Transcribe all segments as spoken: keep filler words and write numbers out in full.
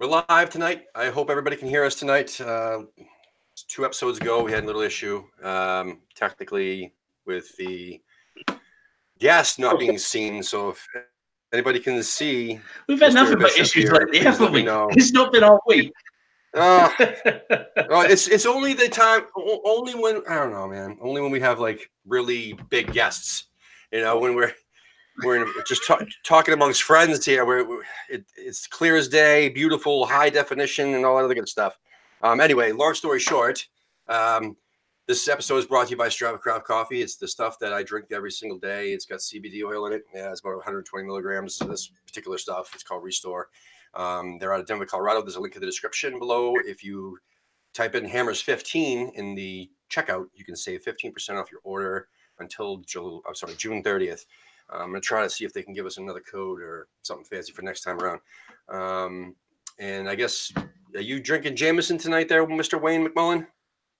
We're live tonight. I hope everybody can hear us tonight. Uh, two episodes ago, we had a little issue um, technically with the gas not being seen. So if anybody can see, we've had Mister nothing but Bishop issues here, like this, haven't we? Know. It's not been all week. Uh, oh, it's it's only the time, only when I don't know, man. Only when we have like really big guests, you know, when we're we're just talk, talking amongst friends here. We're, we're it, it's clear as day, beautiful, high definition, and all that other good stuff. Um, anyway, long story short, um, this episode is brought to you by Strava Craft Coffee. It's the stuff that I drink every single day. It's got C B D oil in it. Yeah, it's about one hundred twenty milligrams. Of this particular stuff, it's called Restore. Um, they're out of Denver, Colorado. There's a link in the description below. If you type in Hammers fifteen in the checkout, you can save fifteen percent off your order until June, I'm sorry, June thirtieth. Um, I'm going to try to see if they can give us another code or something fancy for next time around. Um, and I guess, are you drinking Jameson tonight there, Mister Wayne McMullen?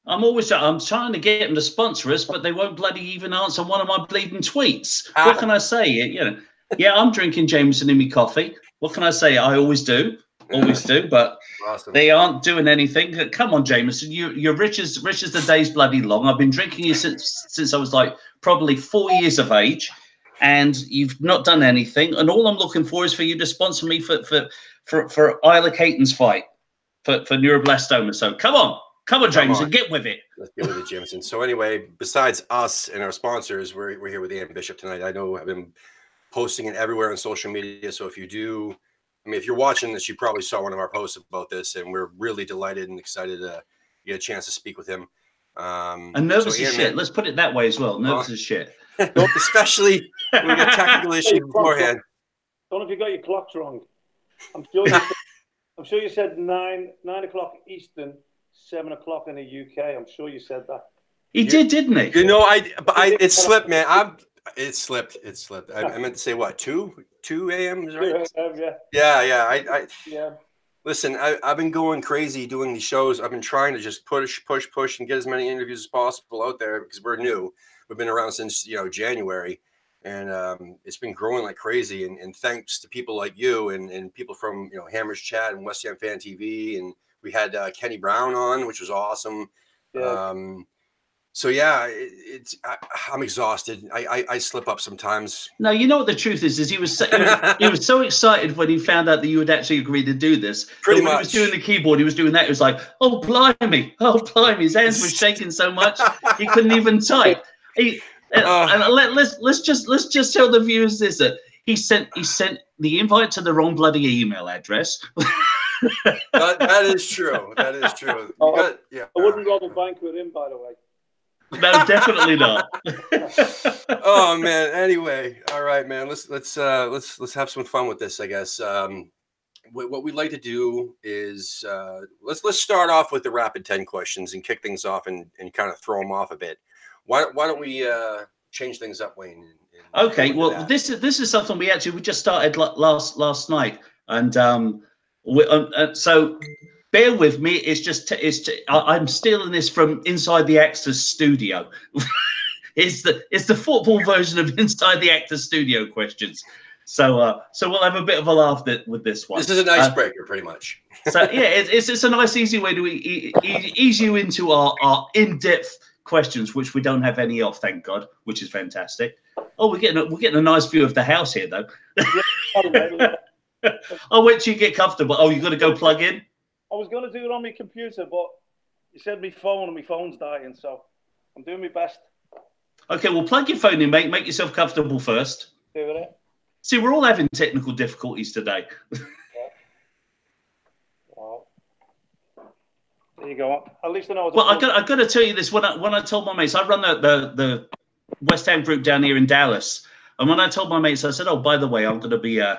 I'm always I'm trying to get them to sponsor us, but they won't bloody even answer one of my bleeding tweets. Ah. What can I say? You know, yeah, I'm drinking Jameson in my coffee. What can I say? I always do, always do, but awesome. They aren't doing anything. Come on, Jameson, you, you're rich as rich as the day's bloody long. I've been drinking you since since I was like probably four years of age, and you've not done anything. And all I'm looking for is for you to sponsor me for for for, for Isla Caton's fight for for neuroblastoma. So come on, come on, come Jameson, on. Get with it. Let's get with it, Jameson. So anyway, besides us and our sponsors, we're we're here with Ian Bishop tonight. I know I've been posting it everywhere on social media. So if you do, I mean, if you're watching this, you probably saw one of our posts about this, and we're really delighted and excited to get a chance to speak with him. Um, and nervous so Ian, as shit. Man, let's put it that way as well. Nervous uh, as shit. Especially when we got technical issue beforehand. I don't know if you got your clocks wrong. I'm sure you, I'm sure you said nine, nine o'clock Eastern, seven o'clock in the U K. I'm sure you said that. He you, did, didn't he? You know, I, but I, it slipped, man. I'm, It slipped. It slipped. I, I meant to say what two two a m is right? Yeah, yeah, yeah. I, I yeah. Listen, I, I've been going crazy doing these shows. I've been trying to just push, push, push, and get as many interviews as possible out there because we're new. We've been around since you know January, and um, it's been growing like crazy. And, and thanks to people like you and and people from you know Hammers Chat and West Ham Fan T V, and we had uh, Kenny Brown on, which was awesome. Yeah. Um, So yeah, it, it's I, I'm exhausted. I, I I slip up sometimes. No, you know what the truth is? Is he was so, he, was, he was so excited when he found out that you would actually agree to do this. Pretty when much. He was doing the keyboard. He was doing that. He was like, oh blimey, oh blimey. His hands were shaking so much he couldn't even type. He uh, and let, let's let's just let's just tell the viewers this that he sent he sent the invite to the wrong bloody email address. that, that is true. That is true. Oh, got, yeah. I wouldn't rob a bank with him, by the way. No, definitely not. Oh man. Anyway, all right, man. Let's let's uh, let's let's have some fun with this, I guess. Um, wh what we'd like to do is uh, let's let's start off with the rapid ten questions and kick things off and, and kind of throw them off a bit. Why why don't we uh, change things up, Wayne? And, and okay. Well, that. this is this is something we actually we just started last last night, and um, we, uh, so. Bear with me. It's just it's. I'm stealing this from Inside the Actors Studio. it's the it's the football version of Inside the Actors Studio questions. So uh, so we'll have a bit of a laugh that, with this one. This is an icebreaker, uh, pretty much. So yeah, it's, it's it's a nice easy way to e e ease you into our our in depth questions, which we don't have any of, thank God, which is fantastic. Oh, we're getting a, we're getting a nice view of the house here, though. Oh, wait till you get comfortable. Oh, you got to go plug in. I was going to do it on my computer, but you said my phone and my phone's dying, so I'm doing my best. Okay, well, plug your phone in, mate. Make yourself comfortable first. Do it. See, we're all having technical difficulties today. Yeah. Wow. There you go. At least I know. Well, I've got, I've got to tell you this. When I, when I told my mates, I run the, the, the West Ham group down here in Dallas, and when I told my mates, I said, oh, by the way, I'm going to be uh,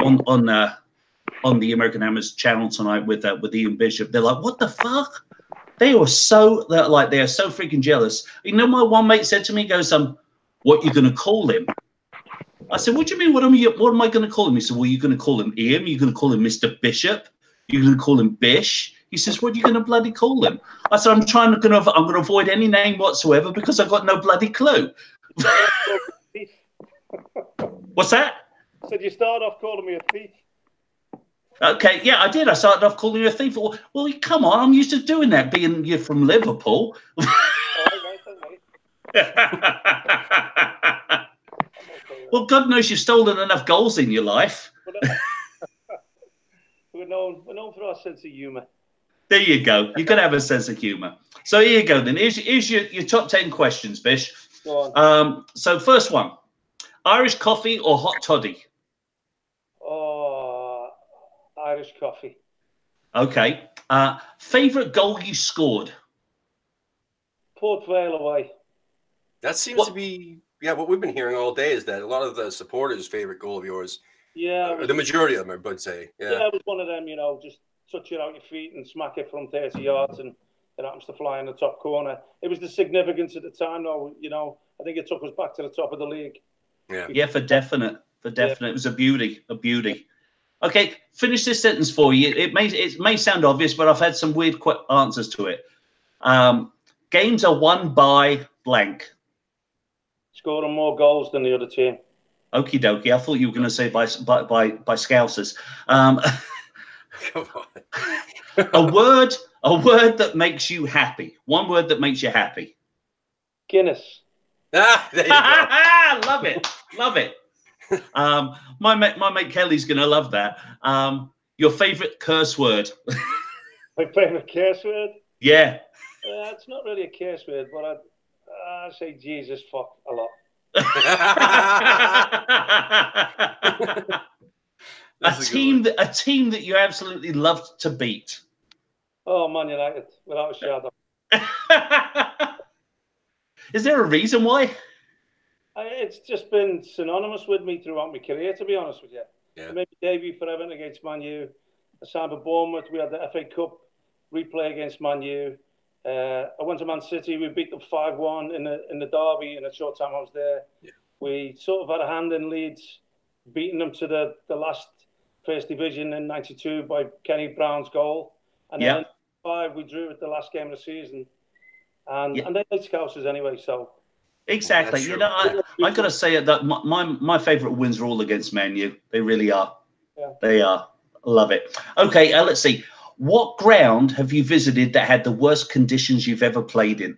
on... on uh, on the American Hammers channel tonight with uh, with Ian Bishop. They're like, what the fuck? They are so they're like they are so freaking jealous. You know, my one mate said to me, he goes, um, what you gonna call him? I said, what do you mean? What am you what am I gonna call him? He said, well, you're gonna call him Ian, you're gonna call him Mister Bishop, you're gonna call him Bish. He says, what are you gonna bloody call him? I said, I'm trying to gonna I'm gonna avoid any name whatsoever because I've got no bloody clue. What's that? I said you start off calling me a thief. Okay, yeah, I did. I started off calling you a thief. Well, come on, I'm used to doing that, being you're from Liverpool. Oh, right, right. Well, God knows you've stolen enough goals in your life. We're known, we're known for our sense of humour. There you go. You've got to have a sense of humour. So here you go then. Here's, here's your, your top ten questions, Bish. Go on. Um, so first one, Irish coffee or hot toddy? Irish coffee. Okay. Uh, favourite goal you scored? Port Vale away. That seems what, to be, yeah, what we've been hearing all day is that a lot of the supporters' favourite goal of yours. Yeah. Was, the majority of them, I would say. Yeah. Yeah, it was one of them, you know, just touch it out your feet and smack it from thirty yards and it happens to fly in the top corner. It was the significance at the time, though, you know, I think it took us back to the top of the league. Yeah, yeah, for definite. For definite. Yeah. It was a beauty, a beauty. Okay, finish this sentence for you. It may it may sound obvious, but I've had some weird qu answers to it. Um, games are won by blank. Scoring more goals than the other team. Okie dokie. I thought you were going to say by by by, by Scousers. Um, Come on. a word, a word that makes you happy. One word that makes you happy. Guinness. Ah, there you go. Love it. Love it. Um, my mate, my mate Kelly's gonna love that. Um, your favorite curse word? My favorite curse word? Yeah. Uh, it's not really a curse word, but I, I say Jesus fuck a lot. a team that a team that you absolutely loved to beat. Oh, Man United, without a shadow. Is there a reason why? It's just been synonymous with me throughout my career, to be honest with you. Yeah. I made my debut for Everton against Man U. I signed for Bournemouth. We had the F A Cup replay against Man U. Uh, I went to Man City. We beat them five one in the, in the derby in a short time I was there. Yeah. We sort of had a hand in Leeds, beating them to the, the last first division in ninety-two by Kenny Brown's goal. And yeah. then in five, we drew at the last game of the season. And, yeah. and they played Scousers anyway, so... Exactly. Well, you know, I, I got to say that my, my, my favourite wins are all against Man U. They really are. Yeah. They are. Love it. Okay, uh, let's see. What ground have you visited that had the worst conditions you've ever played in?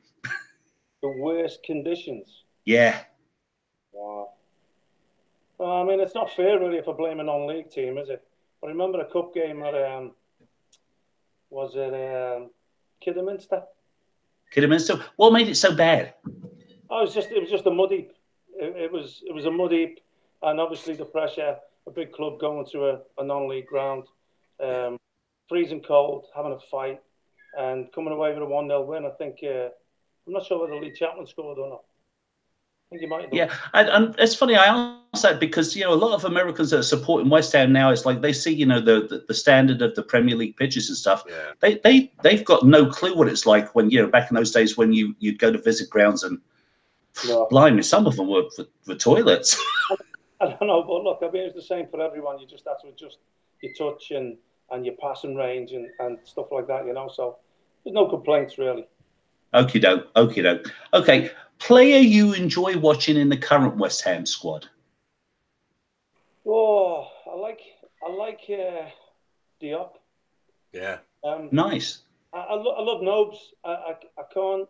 The worst conditions? Yeah. Wow. Well, I mean, it's not fair, really, if I blame a non-league team, is it? I remember a cup game that um, was it um, Kidderminster? Kidderminster? What made it so bad? Oh, it was just it was just a mud heap. It, it was it was a mud heap, and obviously the pressure. A big club going to a, a non-league ground, um, freezing cold, having a fight, and coming away with a one nil win. I think uh, I'm not sure whether Lee Chapman scored or not. I think he might. Have yeah, and, and it's funny I asked that because you know a lot of Americans that are supporting West Ham now. It's like they see you know the the, the standard of the Premier League pitches and stuff. Yeah. They they they've got no clue what it's like when you know back in those days when you you'd go to visit grounds and. No. Blimey, some of them were for, for toilets. I don't know, but look, I mean, it's the same for everyone. You just have to adjust your touch and, and your passing range and, and stuff like that, you know. So there's no complaints, really. Okie doke, okie doke. Okay, player you enjoy watching in the current West Ham squad? Oh, I like I like uh, Diop. Yeah. Um, nice. I, I, lo I love Nobbs. I, I, I can't.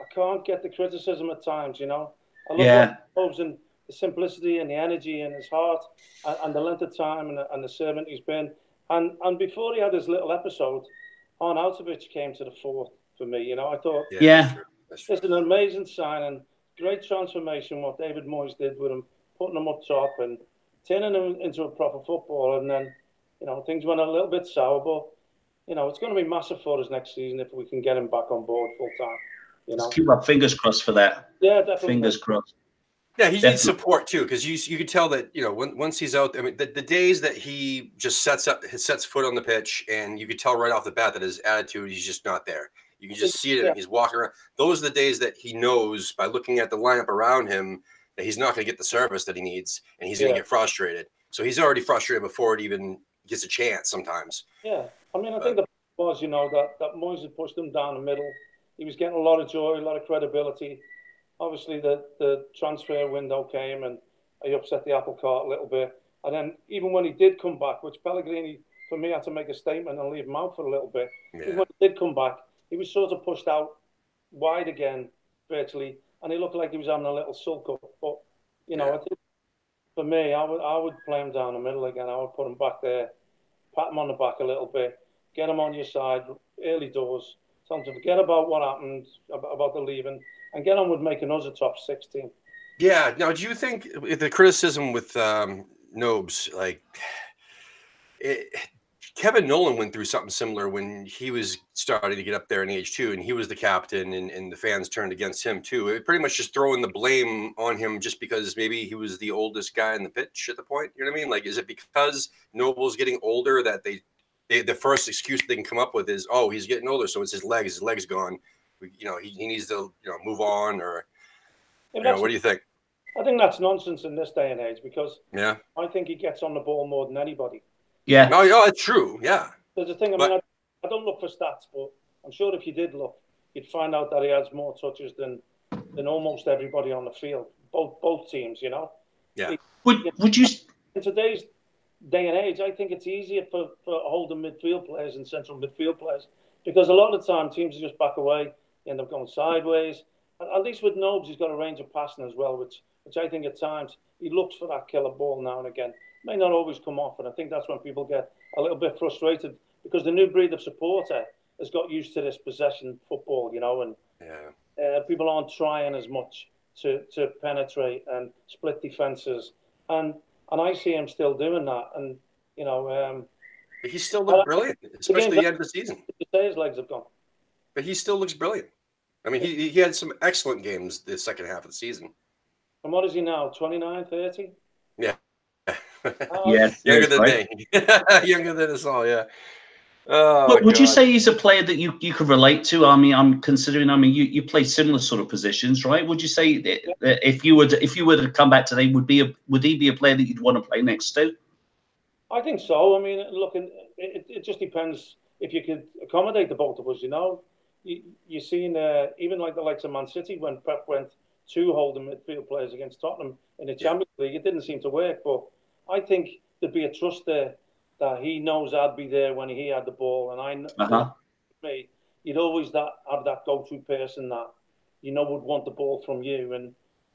I can't get the criticism at times, you know. I love yeah. Nobbs and the simplicity and the energy in his heart and, and the length of time and the, and the servant he's been. And and before he had his little episode, Arnautovic came to the fore for me, you know. I thought, yeah, yeah. That's true. That's true. It's an amazing signing, great transformation, what David Moyes did with him, putting him up top and turning him into a proper footballer. And then, you know, things went a little bit sour, but, you know, it's going to be massive for us next season if we can get him back on board full time. You know? Let's keep our fingers crossed for that. Yeah, definitely. Fingers crossed. Yeah, he definitely. Needs support too, because you you can tell that you know when, once he's out. I mean, the, the days that he just sets up, sets foot on the pitch, and you can tell right off the bat that his attitude, he's just not there. You can just see it. Yeah. He's walking around. Those are the days that he knows by looking at the lineup around him that he's not going to get the service that he needs, and he's yeah. going to get frustrated. So he's already frustrated before it even gets a chance. Sometimes. Yeah, I mean, I but, think the was you know that that Moyes had pushed him down the middle. He was getting a lot of joy, a lot of credibility. Obviously, the, the transfer window came and he upset the apple cart a little bit. And then even when he did come back, which Pellegrini for me, I had to make a statement and leave him out for a little bit. Yeah. When he did come back, he was sort of pushed out wide again, virtually, and he looked like he was having a little sulk up. But, you know, yeah. I think for me, I would, I would play him down the middle again. I would put him back there, pat him on the back a little bit, get him on your side, early doors, tell him to forget about what happened, about the leaving, and get on with making us a top sixteen. Yeah. Now, do you think the criticism with um, Nobbs, like, it, Kevin Nolan went through something similar when he was starting to get up there in age too, and he was the captain, and, and the fans turned against him too. It pretty much just throwing the blame on him just because maybe he was the oldest guy in the pitch at the point. You know what I mean? Like, is it because Noble's getting older that they, they the first excuse they can come up with is, oh, he's getting older, so it's his legs, his legs gone. You know, he, he needs to, you know, move on, or you know, what do you think? I think that's nonsense in this day and age, because yeah, I think he gets on the ball more than anybody. Yeah. No, yeah, it's true. Yeah. There's a thing. I but, mean, I, I don't look for stats, but I'm sure if you did look, you'd find out that he has more touches than than almost everybody on the field. Both both teams, you know. Yeah. He, would you know, Would you? In today's day and age, I think it's easier for for holding midfield players and central midfield players, because a lot of the time teams just back away, you end up going sideways. At least with Nobbs, he's got a range of passing as well, which which I think at times he looks for that killer ball now and again. May not always come off, and I think that's when people get a little bit frustrated, because the new breed of supporter has got used to this possession football, you know, and yeah. uh, people aren't trying as much to, to penetrate and split defences, and and I see him still doing that, and you know, um, but he still looked brilliant, especially the end of the season. His legs have gone, but he still looks brilliant. I mean, he he had some excellent games the second half of the season. And what is he now? twenty-nine, thirty? Yeah. Yes, younger than right. me, younger than us all. Yeah. Oh, but would God. you say he's a player that you you could relate to? I mean, I'm considering. I mean, you, you play similar sort of positions, right? Would you say that, yeah. that if you would if you were to come back today, would be a would he be a player that you'd want to play next to? I think so. I mean, look, it, it just depends if you could accommodate the both of us. You know, you you've seen uh, even like the likes of Man City when Pep went two holding midfield players against Tottenham in the Champions League, it didn't seem to work, but I think there'd be a trust there that he knows I'd be there when he had the ball, and I know uh-huh. me, you'd always that have that go-to person that you know would want the ball from you and,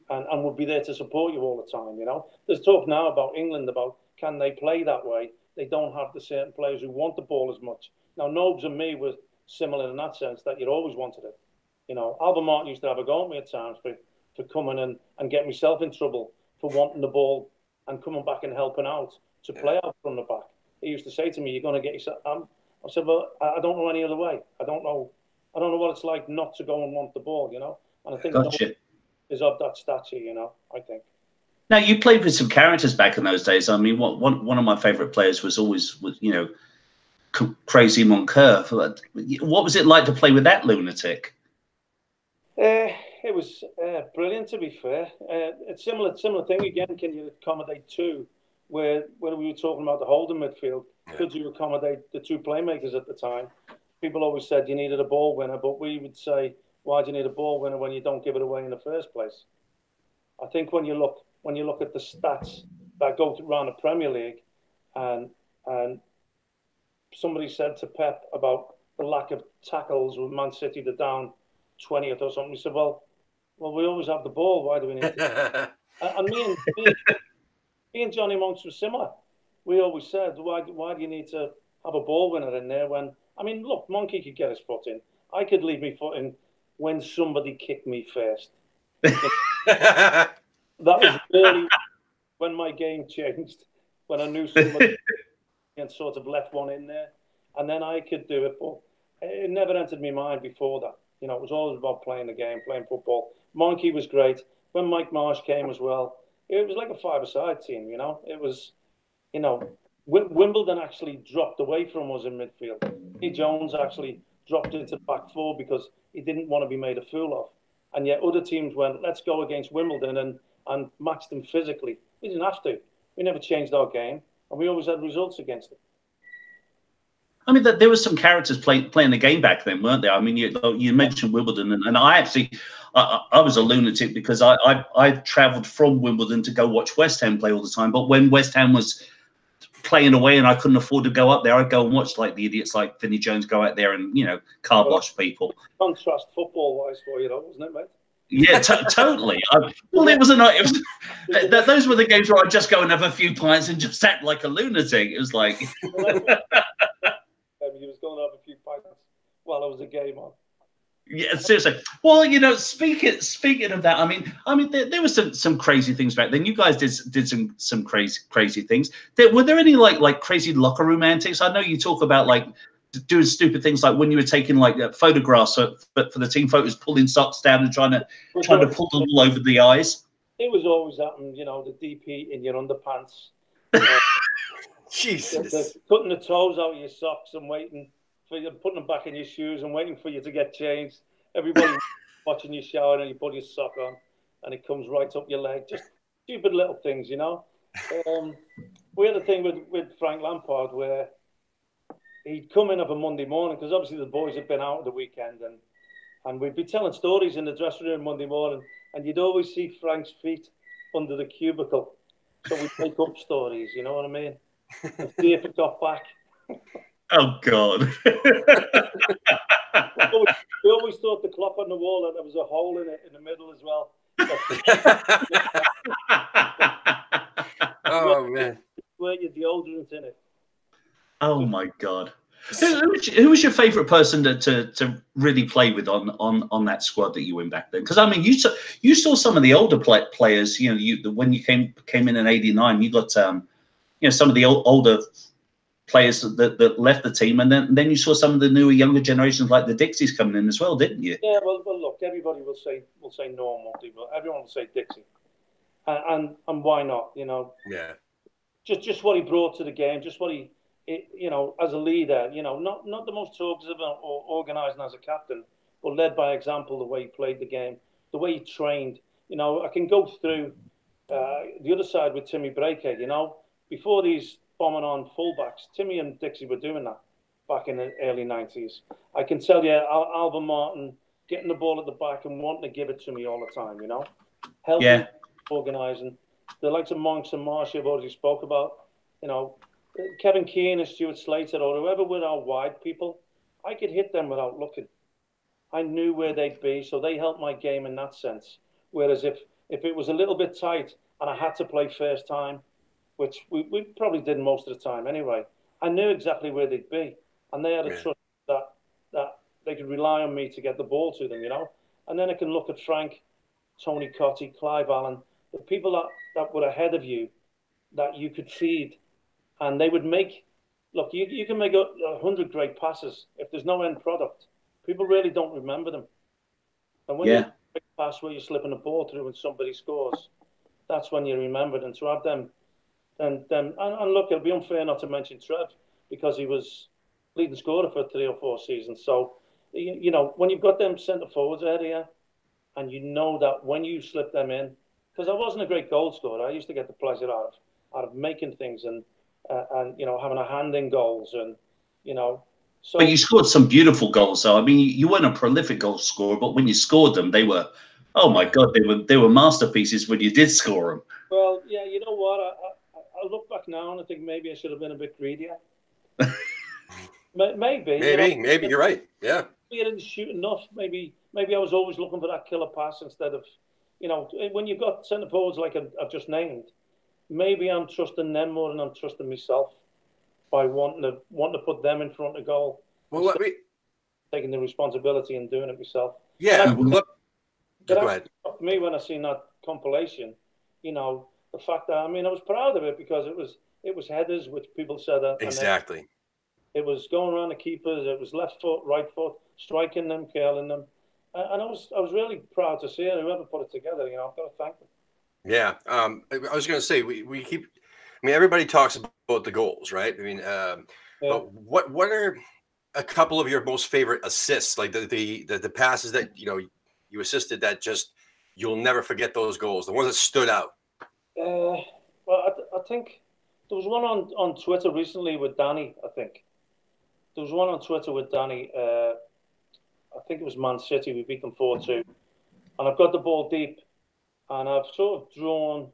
and and would be there to support you all the time. You know, there's talk now about England about can they play that way? They don't have the certain players who want the ball as much. Now, Nobbs and me were similar in that sense that you'd always wanted it. You know, Alvin Martin used to have a go at me at times for for coming and and getting myself in trouble for wanting the ball and coming back and helping out to play out from the back. He used to say to me, "You're going to get yourself." Um, I said, "Well, I don't know any other way. I don't know. I don't know what it's like not to go and want the ball, you know." And I think gotcha. is of that stature, you know. I think. Now you played with some characters back in those days. I mean, what, one one of my favourite players was always was you know, C Crazy Moncur. What was it like to play with that lunatic? Uh, It was uh, brilliant, to be fair. Uh, it's similar, similar thing again. Can you accommodate two? Where when we were talking about the holding midfield, could you accommodate the two playmakers at the time? People always said you needed a ball winner, but we would say, why do you need a ball winner when you don't give it away in the first place? I think when you look when you look at the stats that go around the Premier League, and and somebody said to Pep about the lack of tackles with Man City, they're down twentieth or something. He said, well. Well, we always have the ball. Why do we need it? And me and, me, me and Johnny Monks were similar. We always said, why, why do you need to have a ball winner in there when... I mean, look, Monkey could get his foot in. I could leave my foot in when somebody kicked me first. That was really when my game changed, when I knew somebody and sort of left one in there. And then I could do it, but it never entered my mind before that. You know, it was always about playing the game, playing football. Monkey was great. When Mike Marsh came as well, it was like a five-a-side team, you know. It was, you know, w Wimbledon actually dropped away from us in midfield. Vinnie Jones actually dropped into the back four because he didn't want to be made a fool of. And yet other teams went, let's go against Wimbledon and, and match them physically. We didn't have to. We never changed our game, and we always had results against them. I mean, there were some characters playing playing the game back then, weren't there? I mean, you you mentioned Wimbledon, and, and I actually, I, I was a lunatic because I I, I travelled from Wimbledon to go watch West Ham play all the time. But when West Ham was playing away and I couldn't afford to go up there, I'd go and watch like the idiots like Vinnie Jones go out there and, you know, car well, wash people. Contrast football-wise for you, though, wasn't it, mate? Yeah, t totally. I, well, it was a night. It was, th th those were the games where I'd just go and have a few pints and just act like a lunatic. It was like... um, he was going to have a few pints while there was a game on. Yeah, seriously. Well, you know, speaking speaking of that, I mean, I mean, there, there was some some crazy things back then. You guys did did some some crazy crazy things. There, were there any like like crazy locker room antics? I know you talk about like doing stupid things, like when you were taking like photographs for, for the team photos, pulling socks down and trying to was trying to pull them all over the eyes. It was always happening, you know, the D P in your underpants. uh, Jesus, the, the, putting the toes out of your socks and waiting. For you, putting them back in your shoes and waiting for you to get changed. Everybody watching you shower and you put your sock on and it comes right up your leg. Just stupid little things, you know. Um, we had a thing with, with Frank Lampard where he'd come in of a Monday morning because obviously the boys had been out at the weekend and, and we'd be telling stories in the dressing room Monday morning and you'd always see Frank's feet under the cubicle. So we'd make up stories, you know what I mean? And see if it got back. Oh, God. we, always, we always thought the clock on the wall and there was a hole in it in the middle as well. Oh, man. Where your deodorant's in it. Oh, my God. Who, who, was, who was your favourite person to, to, to really play with on, on, on that squad that you were in back then? Because, I mean, you saw, you saw some of the older play, players, you know, you, when you came came in in eighty-nine, you got, um, you know, some of the old, older players that, that left the team, and then then you saw some of the newer, younger generations like the Dixies coming in as well, didn't you? Yeah, well, well look, everybody will say will say normal, people. Everyone will say Dixie, and, and and why not? You know, yeah, just just what he brought to the game, just what he, it, you know, as a leader, you know, not not the most talkative or organised as a captain, but led by example, the way he played the game, the way he trained. You know, I can go through uh, the other side with Timmy Breaker. You know, before these bombing on fullbacks, Timmy and Dixie were doing that back in the early nineties. I can tell you, Al Alvin Martin getting the ball at the back and wanting to give it to me all the time, you know? Helping, yeah. Organising. The likes of Monks and Marsh I've already spoke about, you know, Kevin Keane and Stuart Slater or whoever were our wide people, I could hit them without looking. I knew where they'd be, so they helped my game in that sense. Whereas if, if it was a little bit tight and I had to play first time, which we, we probably did most of the time anyway, I knew exactly where they'd be. And they had a yeah. trust that, that they could rely on me to get the ball to them, you know. And then I can look at Frank, Tony Cotty, Clive Allen, the people that, that were ahead of you that you could feed. And they would make, look, you, you can make a, a hundred great passes. If there's no end product, people really don't remember them. And when yeah. you make a big pass where you're slipping the ball through and somebody scores, that's when you're remembered. And to have them... And, um, and and look, it'd be unfair not to mention Trev because he was leading scorer for three or four seasons. So, you, you know, when you've got them centre forwards out here and you know that when you slip them in, because I wasn't a great goal scorer. I used to get the pleasure out of, out of making things and, uh, and you know, having a hand in goals and, you know. So, but you scored some beautiful goals, though. I mean, you weren't a prolific goal scorer, but when you scored them, they were, oh, my God, they were, they were masterpieces when you did score them. Well, yeah, you know what? I, I, I look back now and I think maybe I should have been a bit greedier. maybe. Maybe, you know, maybe. You're right. Yeah. Maybe I didn't shoot enough. Maybe maybe I was always looking for that killer pass instead of, you know, when you've got centre forwards like I've, I've just named, maybe I'm trusting them more than I'm trusting myself by wanting to, wanting to put them in front of goal. Well, let me... Taking the responsibility and doing it myself. Yeah. I, well, look... Go ahead. Me when I seen that compilation, you know... The fact that, I mean, I was proud of it because it was it was headers, which people said that. Exactly. It was going around the keepers. It was left foot, right foot, striking them, curling them. And I was I was really proud to see it. Whoever put it together, you know, I've got to thank them. Yeah. Um, I was going to say, we, we keep, I mean, everybody talks about the goals, right? I mean, um, yeah. but what what are a couple of your most favorite assists? Like the, the, the, the passes that, you know, you assisted that just, you'll never forget those goals. The ones that stood out. Uh, well, I, th I think there was one on, on Twitter recently with Danny, I think. There was one on Twitter with Danny. Uh, I think it was Man City. We beat them four two. And I've got the ball deep. And I've sort of drawn,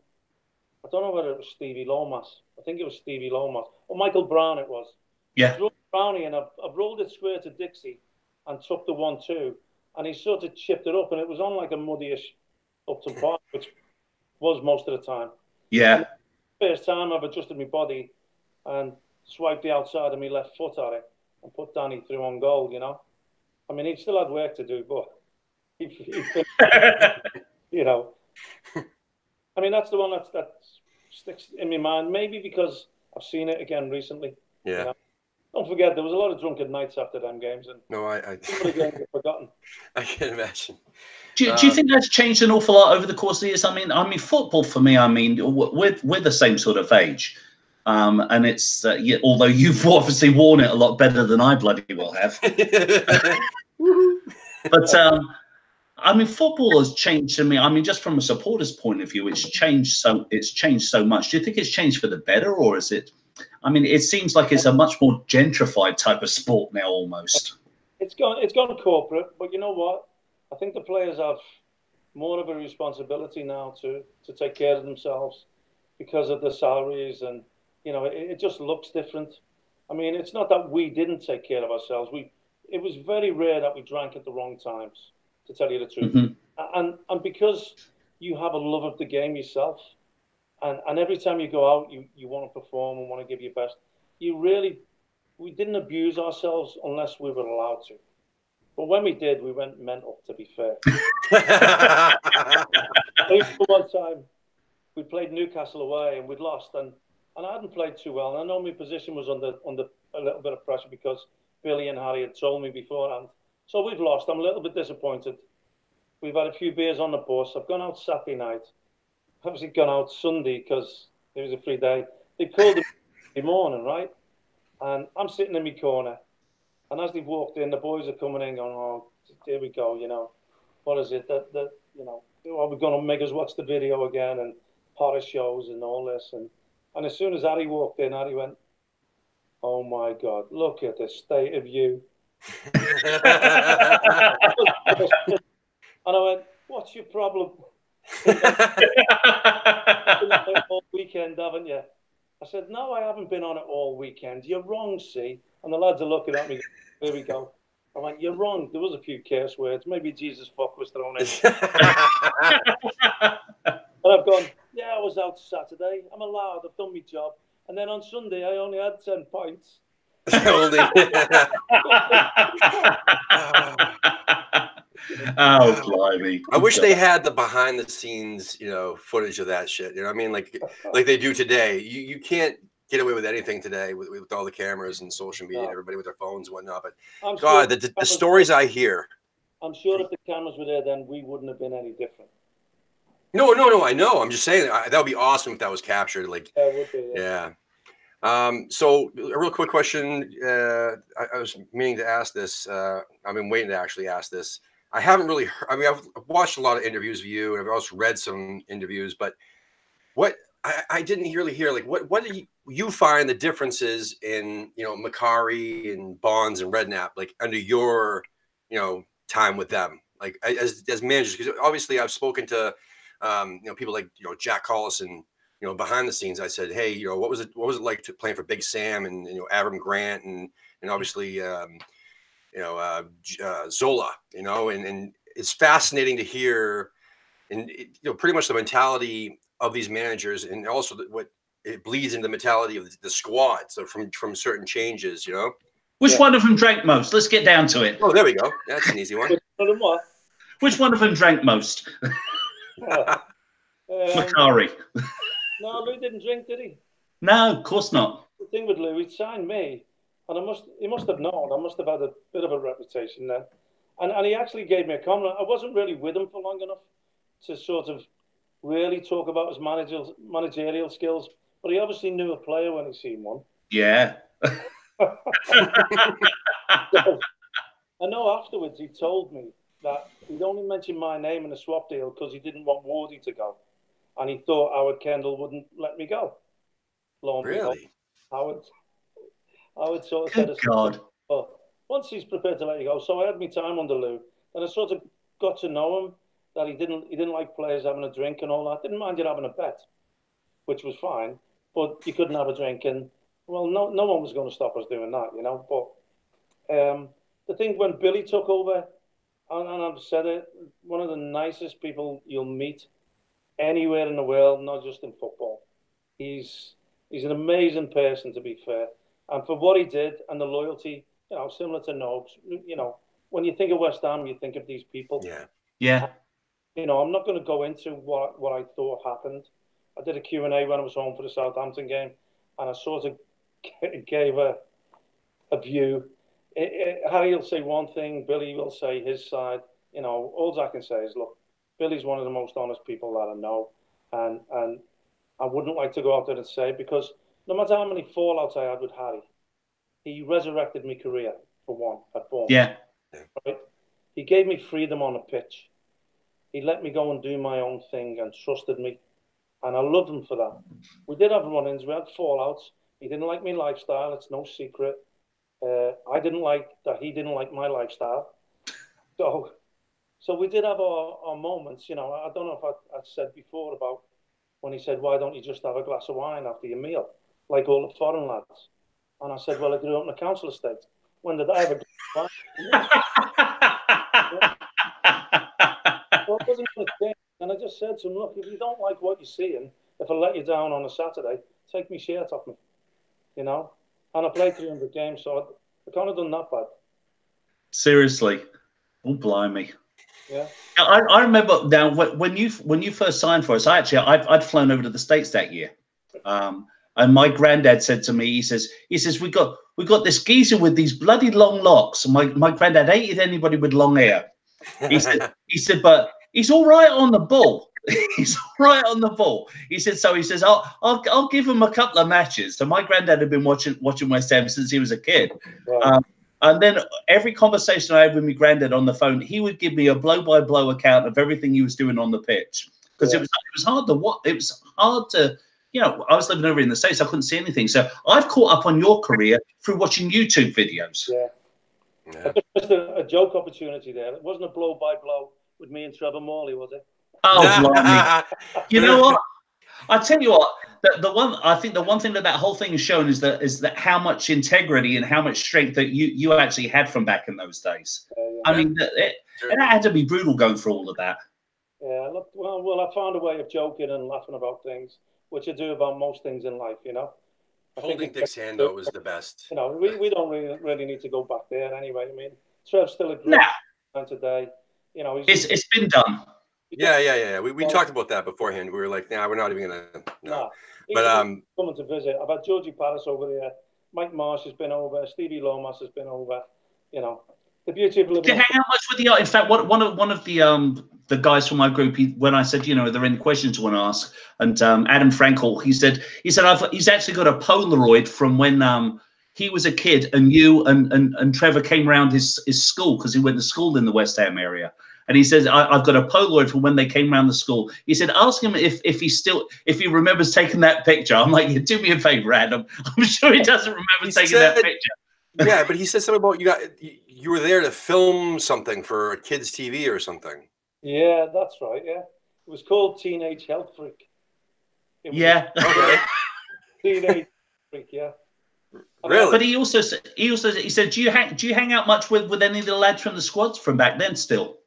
I don't know whether it was Stevie Lomas. I I think it was Stevie Lomas, or Michael Brown it was. Yeah. I drove Brownie and I, I rolled it square to Dixie and took the one two, and he sort of chipped it up, and it was on like a muddyish Upton Park, which was most of the time. Yeah. The first time I've adjusted my body and swiped the outside of my left foot at it and put Danny through on goal, you know. I mean, he still had work to do, but he, he you know. I mean, that's the one that's, that sticks in my mind, maybe because I've seen it again recently. Yeah. You know? Don't forget, there was a lot of drunken nights after them games. And no, I... I games forgotten. I can imagine. Do you, um, do you think that's changed an awful lot over the course of the years? I mean, I mean, football for me, I mean, we're, we're the same sort of age. Um, and it's... Uh, yeah, although you've obviously worn it a lot better than I bloody well have. But, um, I mean, football has changed to me. I mean, just from a supporter's point of view, it's changed so, it's changed so much. Do you think it's changed for the better, or is it... I mean, it seems like it's a much more gentrified type of sport now, almost. It's gone, it's gone corporate, but you know what? I think the players have more of a responsibility now to, to take care of themselves because of the salaries, and you know, it, it just looks different. I mean, it's not that we didn't take care of ourselves. We, it was very rare that we drank at the wrong times, to tell you the truth. Mm-hmm. And and because you have a love of the game yourself. And, and every time you go out, you, you want to perform and want to give your best. You really, we didn't abuse ourselves unless we were allowed to. But when we did, we went mental, to be fair. One time, we played Newcastle away and we'd lost. And, and I hadn't played too well. And I know my position was under, under a little bit of pressure because Billy and Harry had told me beforehand. So we've lost. I'm a little bit disappointed. We've had a few beers on the bus. I've gone out Saturday night. Obviously gone out Sunday because it was a free day. They called him in the morning, right? And I'm sitting in my corner. And as they walked in, the boys are coming in going, oh, here we go, you know. What is it? That, that you know, are we going to make us watch the video again and Paris shows and all this? And, and as soon as Harry walked in, Harry went, oh, my God, look at the state of you. And I went, what's your problem? All weekend, haven't you? I said, no, I haven't been on it all weekend. You're wrong, see? And the lads are looking at me. Here we go. I went, you're wrong. There was a few curse words. Maybe Jesus fuck was thrown in. And I've gone, yeah, I was out Saturday. I'm allowed. I've done my job. And then on Sunday, I only had ten pints. Oh, blimey. I wish they had the behind the scenes, you know, footage of that shit. You know what I mean? Like like they do today. You you can't get away with anything today with, with all the cameras and social media, and everybody with their phones and whatnot. But I'm God, sure the, the, the stories I hear. I'm sure if the cameras were there, then we wouldn't have been any different. No, no, no. I know. I'm just saying I, that would be awesome if that was captured. Like, yeah. It would be, yeah. yeah. Um, so a real quick question. Uh, I, I was meaning to ask this. Uh, I've been waiting to actually ask this. I haven't really heard, I mean, I've watched a lot of interviews of you, and I've also read some interviews, but what I, I didn't really hear, like, what, what do you, you find the differences in, you know, Macari and Bonds and Redknapp, like, under your, you know, time with them, like, as, as managers? Because obviously I've spoken to, um, you know, people like, you know, Jack Collison, you know, behind the scenes. I said, hey, you know, what was it, what was it like to playing for Big Sam and, you know, Avram Grant and, and obviously, um, you know, uh, uh, Zola, you know, and, and it's fascinating to hear, and, it, you know, pretty much the mentality of these managers, and also the, what it bleeds into the mentality of the, the squad. So from, from certain changes, you know. Which yeah. one of them drank most? Let's get down to it. Oh, there we go. That's an easy one. Which one of them drank most? uh, Macari. No, Lou didn't drink, did he? No, of course not. The thing with Lou, he signed me. And I must, he must have known. I must have had a bit of a reputation then. And, and he actually gave me a comment. I wasn't really with him for long enough to sort of really talk about his managerial, managerial skills. But he obviously knew a player when he seen one. Yeah. So, I know afterwards he told me that he'd only mentioned my name in a swap deal because he didn't want Wardy to go. And he thought Howard Kendall wouldn't let me go. Long really? Howard... I would sort of said, oh, God. But once he's prepared to let you go, so I had my time under Lou, and I sort of got to know him, that he didn't he didn't like players having a drink and all that. Didn't mind you having a bet, which was fine. but you couldn't have a drink. And, well, no no one was going to stop us doing that, you know. But um, the thing when Billy took over, and, and I've said it, one of the nicest people you'll meet anywhere in the world, not just in football. He's he's an amazing person, to be fair. And for what he did and the loyalty, you know, similar to Nobbs, you know, when you think of West Ham, you think of these people. Yeah. Yeah. You know, I'm not going to go into what, what I thought happened. I did a Q and A when I was home for the Southampton game, and I sort of gave a, a view. It, it, Harry will say one thing, Billy will say his side. You know, all I can say is, look, Billy's one of the most honest people that I know, and and I wouldn't like to go out there and say, because no matter how many fallouts I had with Harry, he resurrected my career, for one, at Bournemouth. Yeah. Right? He gave me freedom on the pitch. He let me go and do my own thing and trusted me. And I loved him for that. We did have run-ins. We had fallouts. He didn't like my lifestyle. It's no secret. Uh, I didn't like that he didn't like my lifestyle. So so we did have our, our moments. You know, I don't know if I, I said before about when he said, why don't you just have a glass of wine after your meal, like all the foreign lads? And I said, well, I grew up in a council estate. When did I ever get wine? Well, it wasn't going to change. And I just said to him, look, if you don't like what you're seeing, if I let you down on a Saturday, take me shirt off me, you know? And I played three hundred games, so I can't have done that bad. Seriously. Oh, blimey. Yeah. I, I remember now, when you when you first signed for us, I actually, I'd, I'd flown over to the States that year. Um, and my granddad said to me, he says, he says, we got, we got this geezer with these bloody long locks. My, my granddad hated anybody with long hair. He said, he said, but... he's all right on the ball. He's all right on the ball. He said, so he says, I'll, I'll, I'll give him a couple of matches. So my granddad had been watching watching West Ham since he was a kid. Right. Um, and then every conversation I had with my granddad on the phone, he would give me a blow-by-blow account of everything he was doing on the pitch. Because yeah. it was it was hard to what it was hard to, you know, I was living over in the States, I couldn't see anything. So I've caught up on your career through watching YouTube videos. Yeah. yeah. Just a, a joke opportunity there. It wasn't a blow-by-blow with me and Trevor Morley, was it? Oh, blimey. You know what? I tell you what, the, the one I think the one thing that that whole thing has shown is that is that how much integrity and how much strength that you you actually had from back in those days. Uh, yeah. I mean, it, it had to be brutal going through all of that. Yeah, look, well, well, I found a way of joking and laughing about things, which I do about most things in life, you know. I Holding think Dick's hand though was the best. You know, we we don't really, really need to go back there anyway. I mean, Trev's still a great man today. You know, it's it's been done. Yeah, yeah, yeah. We we talked about that beforehand. We were like, nah, we're not even gonna. No, nah, but um, coming to visit. I've had Georgie Paris over there. Mike Marsh has been over. Stevie Lomas has been over. You know, the beauty of living. Did you hang out much with the? In fact, what one of one of the um the guys from my group, he, when I said, you know, are there any questions you want to ask? And um, Adam Frankel, he said, he said, I've he's actually got a Polaroid from when um. he was a kid, and you and and, and Trevor came around his, his school because he went to school in the West Ham area. And he says, I, I've got a Polaroid from when they came around the school. He said, ask him if if he still if he remembers taking that picture. I'm like, yeah, do me a favor, Adam. I'm sure he doesn't remember he taking said, that picture. Yeah, but he said something about you got you were there to film something for a kids' T V or something. Yeah, that's right. Yeah, it was called Teenage Health Freak. It was, yeah. Okay. Teenage Freak. Yeah. Really? But he also said, he also he said, do you hang do you hang out much with with any of the lads from the squads from back then still?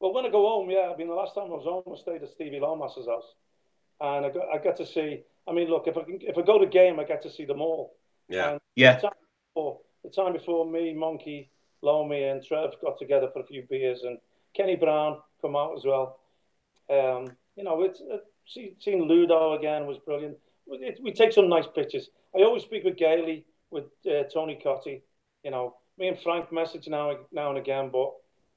Well, when I go home, yeah. I mean, the last time I was home, I stayed at Stevie Lomas's house, and I got I got to see. I mean, look, if I can, if I go to game, I get to see them all. Yeah, and yeah. The time, before, the time before me, Monkey, Lomi, and Trev got together for a few beers, and Kenny Brown come out as well. Um, you know, it's uh, see, seeing Ludo again was brilliant. It, we take some nice pictures. I always speak with Gailey, with uh, Tony Cotty. You know, me and Frank message now, now and again, but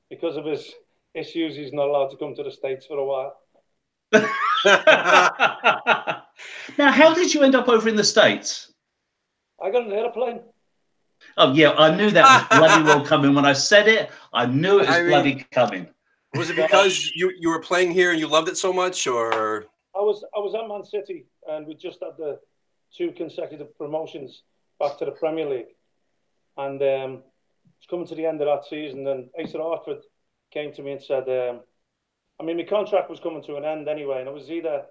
because of his issues, he's not allowed to come to the States for a while. Now, how did you end up over in the States? I got an airplane. Oh, yeah, I knew that was bloody well coming. When I said it, I knew it was I mean, bloody coming. Was it because you, you were playing here and you loved it so much, or...? I was I was at Man City, and we just had the two consecutive promotions back to the Premier League, and um, it's coming to the end of that season. And Ace Hartford came to me and said, um, I mean, my contract was coming to an end anyway, and I was either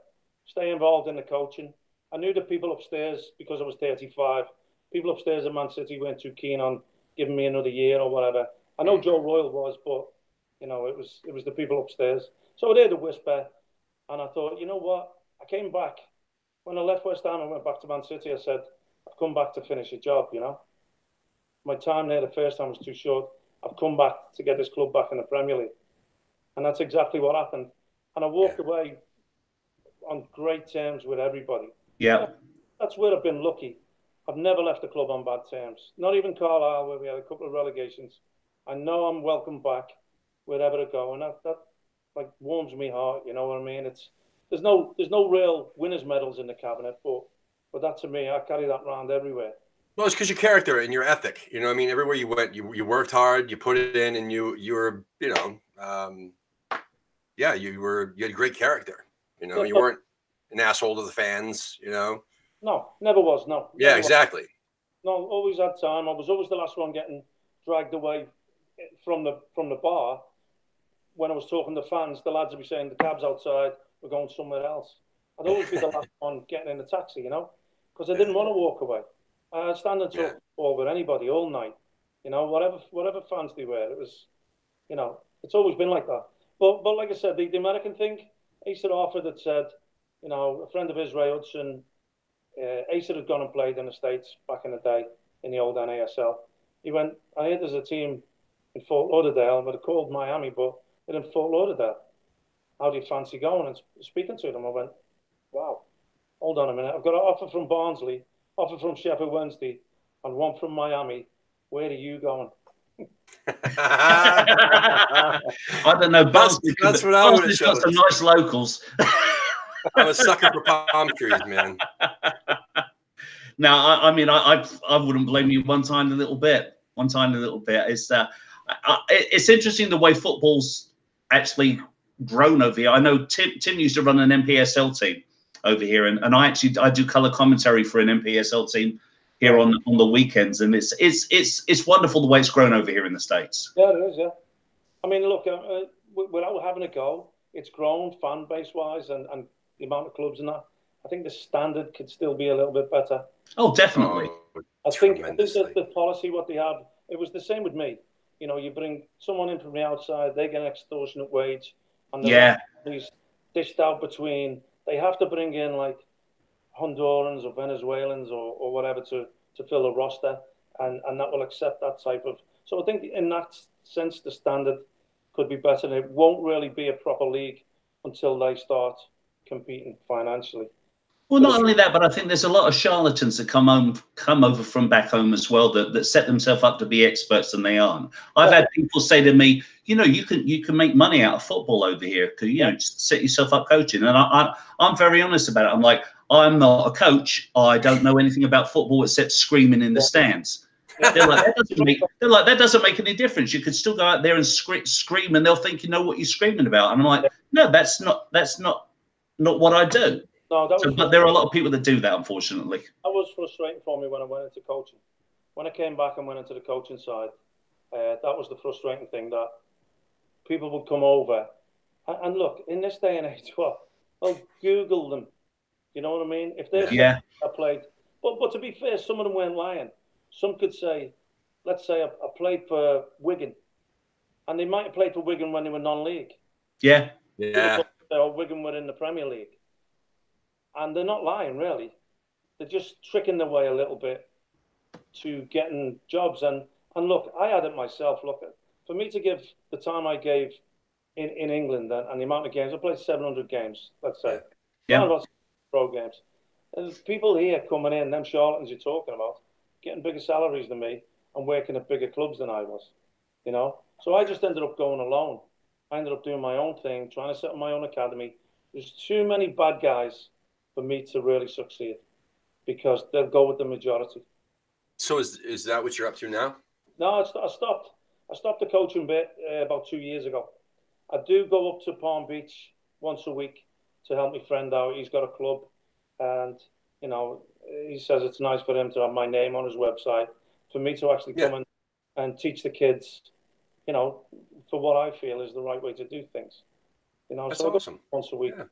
stay involved in the coaching I knew the people upstairs, because I was thirty-five, people upstairs at Man City weren't too keen on giving me another year or whatever. I know Joe Royle was, but, you know, it was it was the people upstairs. So I heard a whisper, and I thought, you know what? I came back. When I left West Ham and went back to Man City, I said, I've come back to finish a job, you know. My time there the first time was too short. I've come back to get this club back in the Premier League. And that's exactly what happened. And I walked yeah. away on great terms with everybody. Yeah. That's where I've been lucky. I've never left the club on bad terms. Not even Carlisle, where we had a couple of relegations. I know I'm welcome back wherever I go, and that, that like warms me heart, you know what I mean? It's there's no there's no real winners' medals in the cabinet, but but that to me, I carry that round everywhere. Well, it's because your character and your ethic, you know what I mean? Everywhere you went, you you worked hard, you put it in, and you you were, you know, um, yeah, you were you had a great character. You know, yeah, you no. weren't an asshole to the fans, you know. No, never was, no. Yeah, never exactly. Was. No, always had time. I was always the last one getting dragged away from the from the bar. When I was talking to fans, the lads would be saying, the cab's outside, we're going somewhere else. I'd always be the last one getting in the taxi, you know, because I didn't want to walk away. I'd stand and talk football with anybody all night, you know, whatever whatever fans they were. It was, you know, it's always been like that. But but like I said, the, the American thing, Ace had offered that said, you know, a friend of his, Ray Hudson, uh, Ace had gone and played in the States back in the day in the old N A S L. He went, I heard there's a team in Fort Lauderdale, but it called Miami, but they're in Fort Lauderdale. How do you fancy going? And speaking to them, I went, wow, hold on a minute. I've got an offer from Barnsley, offer from Sheffield Wednesday, and one from Miami. Where are you going? I don't know. Barnsley, that's, that's what I would have shown. Some nice locals. I'm a sucker for palm trees, man. No, I, I mean, I, I I wouldn't blame you one time a little bit. One time a little bit. It's uh, I, it's interesting the way football's actually grown over here. I know Tim Tim used to run an N P S L team over here, and, and I actually I do color commentary for an N P S L team here on on the weekends, and it's it's it's it's wonderful the way it's grown over here in the States. Yeah, it is. Yeah, I mean, look, uh, without having a go, it's grown fan base wise, and and the amount of clubs and that. I think the standard could still be a little bit better. Oh, definitely. Oh, I think this is the policy what they have. It was the same with me. You know, you bring someone in from the outside, they get an extortionate wage, and they're yeah. dished out between. They have to bring in like Hondurans or Venezuelans or, or whatever to, to fill a roster, and, and that will accept that type of. So I think in that sense, the standard could be better. And it won't really be a proper league until they start competing financially. Well, not only that, but I think there's a lot of charlatans that come home, come over from back home as well that, that set themselves up to be experts and they aren't. I've yeah. had people say to me, you know, you can you can make money out of football over here. Cause, you know, just set yourself up coaching. And I, I, I'm very honest about it. I'm like, I'm not a coach. I don't know anything about football except screaming in the stands. They're like, that doesn't make, they're like, that doesn't make any difference. You could still go out there and sc scream and they'll think you know what you're screaming about. And I'm like, no, that's not that's not not what I do. No, that so, was but there are a lot of people that do that, unfortunately. That was frustrating for me when I went into coaching. When I came back and went into the coaching side, uh, that was the frustrating thing, that people would come over. And, and look, in this day and age, well, I'll Google them. You know what I mean? If they're yeah. I played. But, but to be fair, some of them weren't lying. Some could say, let's say I, I played for Wigan. And they might have played for Wigan when they were non-league. Yeah. yeah. Or Wigan were in the Premier League. And they're not lying, really. They're just tricking their way a little bit to getting jobs. And, and look, I had it myself. Look, for me to give the time I gave in, in England and, and the amount of games, I played seven hundred games, let's say. Yeah. Not about pro games. There's people here coming in, them charlatans you're talking about, getting bigger salaries than me and working at bigger clubs than I was, you know? So I just ended up going alone. I ended up doing my own thing, trying to set up my own academy. There's too many bad guys for me to really succeed, because they'll go with the majority. So is is that what you're up to now? No, I, st I stopped. I stopped the coaching bit uh, about two years ago. I do go up to Palm Beach once a week to help my friend out. He's got a club, and you know he says it's nice for him to have my name on his website, for me to actually yeah. come and, and teach the kids, you know, for what I feel is the right way to do things. You know, that's so awesome. I go once a week. Yeah.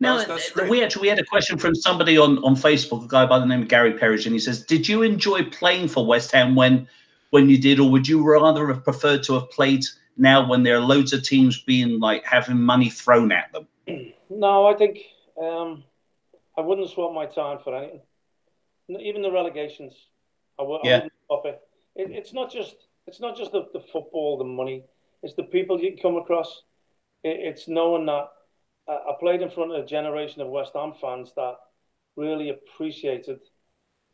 Now, that's, that's we actually we had a question from somebody on, on Facebook, a guy by the name of Gary Parrish, and he says, did you enjoy playing for West Ham when when you did, or would you rather have preferred to have played now when there are loads of teams being like having money thrown at them? No, I think um, I wouldn't swap my time for anything. Even the relegations, I, w yeah. I wouldn't swap it. it. It's not just it's not just the, the football, the money. It's the people you come across. It, it's knowing that I played in front of a generation of West Ham fans that really appreciated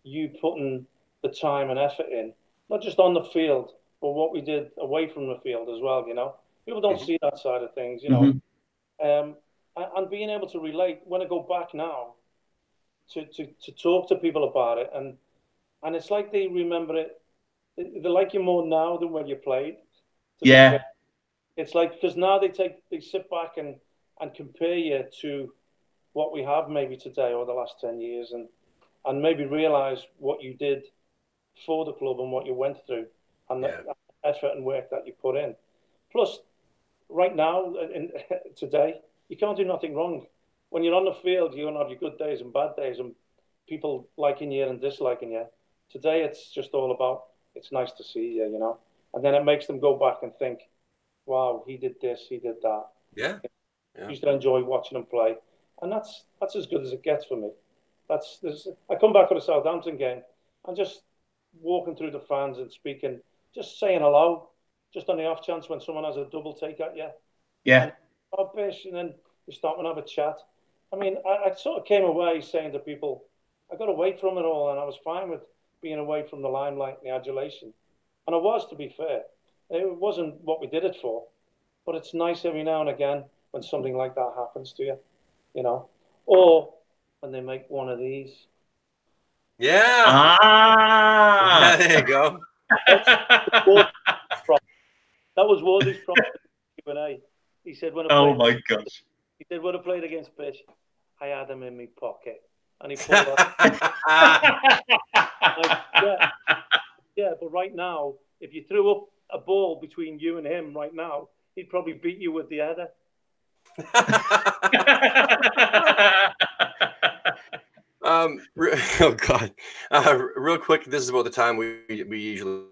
you putting the time and effort in, not just on the field, but what we did away from the field as well, you know. People don't see that side of things, you know. Mm-hmm. um, and, and being able to relate, when I go back now, to, to, to talk to people about it, and and it's like they remember it. They like you more now than when you played. Yeah. It's like, because now they take, they sit back and, and compare you to what we have maybe today or the last ten years, and, and maybe realise what you did for the club and what you went through and yeah. the, the effort and work that you put in. Plus, right now, in, today, you can't do nothing wrong. When you're on the field, you're going to have your good days and bad days and people liking you and disliking you. Today, it's just all about, it's nice to see you, you know. And then it makes them go back and think, wow, he did this, he did that. Yeah. Yeah. Used to enjoy watching him play, and that's that's as good as it gets for me. That's I come back for the Southampton game, and just walking through the fans and speaking, just saying hello, just on the off chance when someone has a double take at you. Yeah. And, oh, bish, and then you start and have a chat. I mean, I, I sort of came away saying to people, I got away from it all, and I was fine with being away from the limelight and the adulation. And I was, to be fair, it wasn't what we did it for, but it's nice every now and again when something like that happens to you, you know, or when they make one of these. Yeah. Ah. There you go. That was Wardy's problem in Q and A. He said, when I oh, my gosh. He said, when I played against Bish, I had him in my pocket. And he pulled that. Like, yeah. yeah, but right now, if you threw up a ball between you and him right now, he'd probably beat you with the header. um, oh God! Uh, real quick, this is about the time we we usually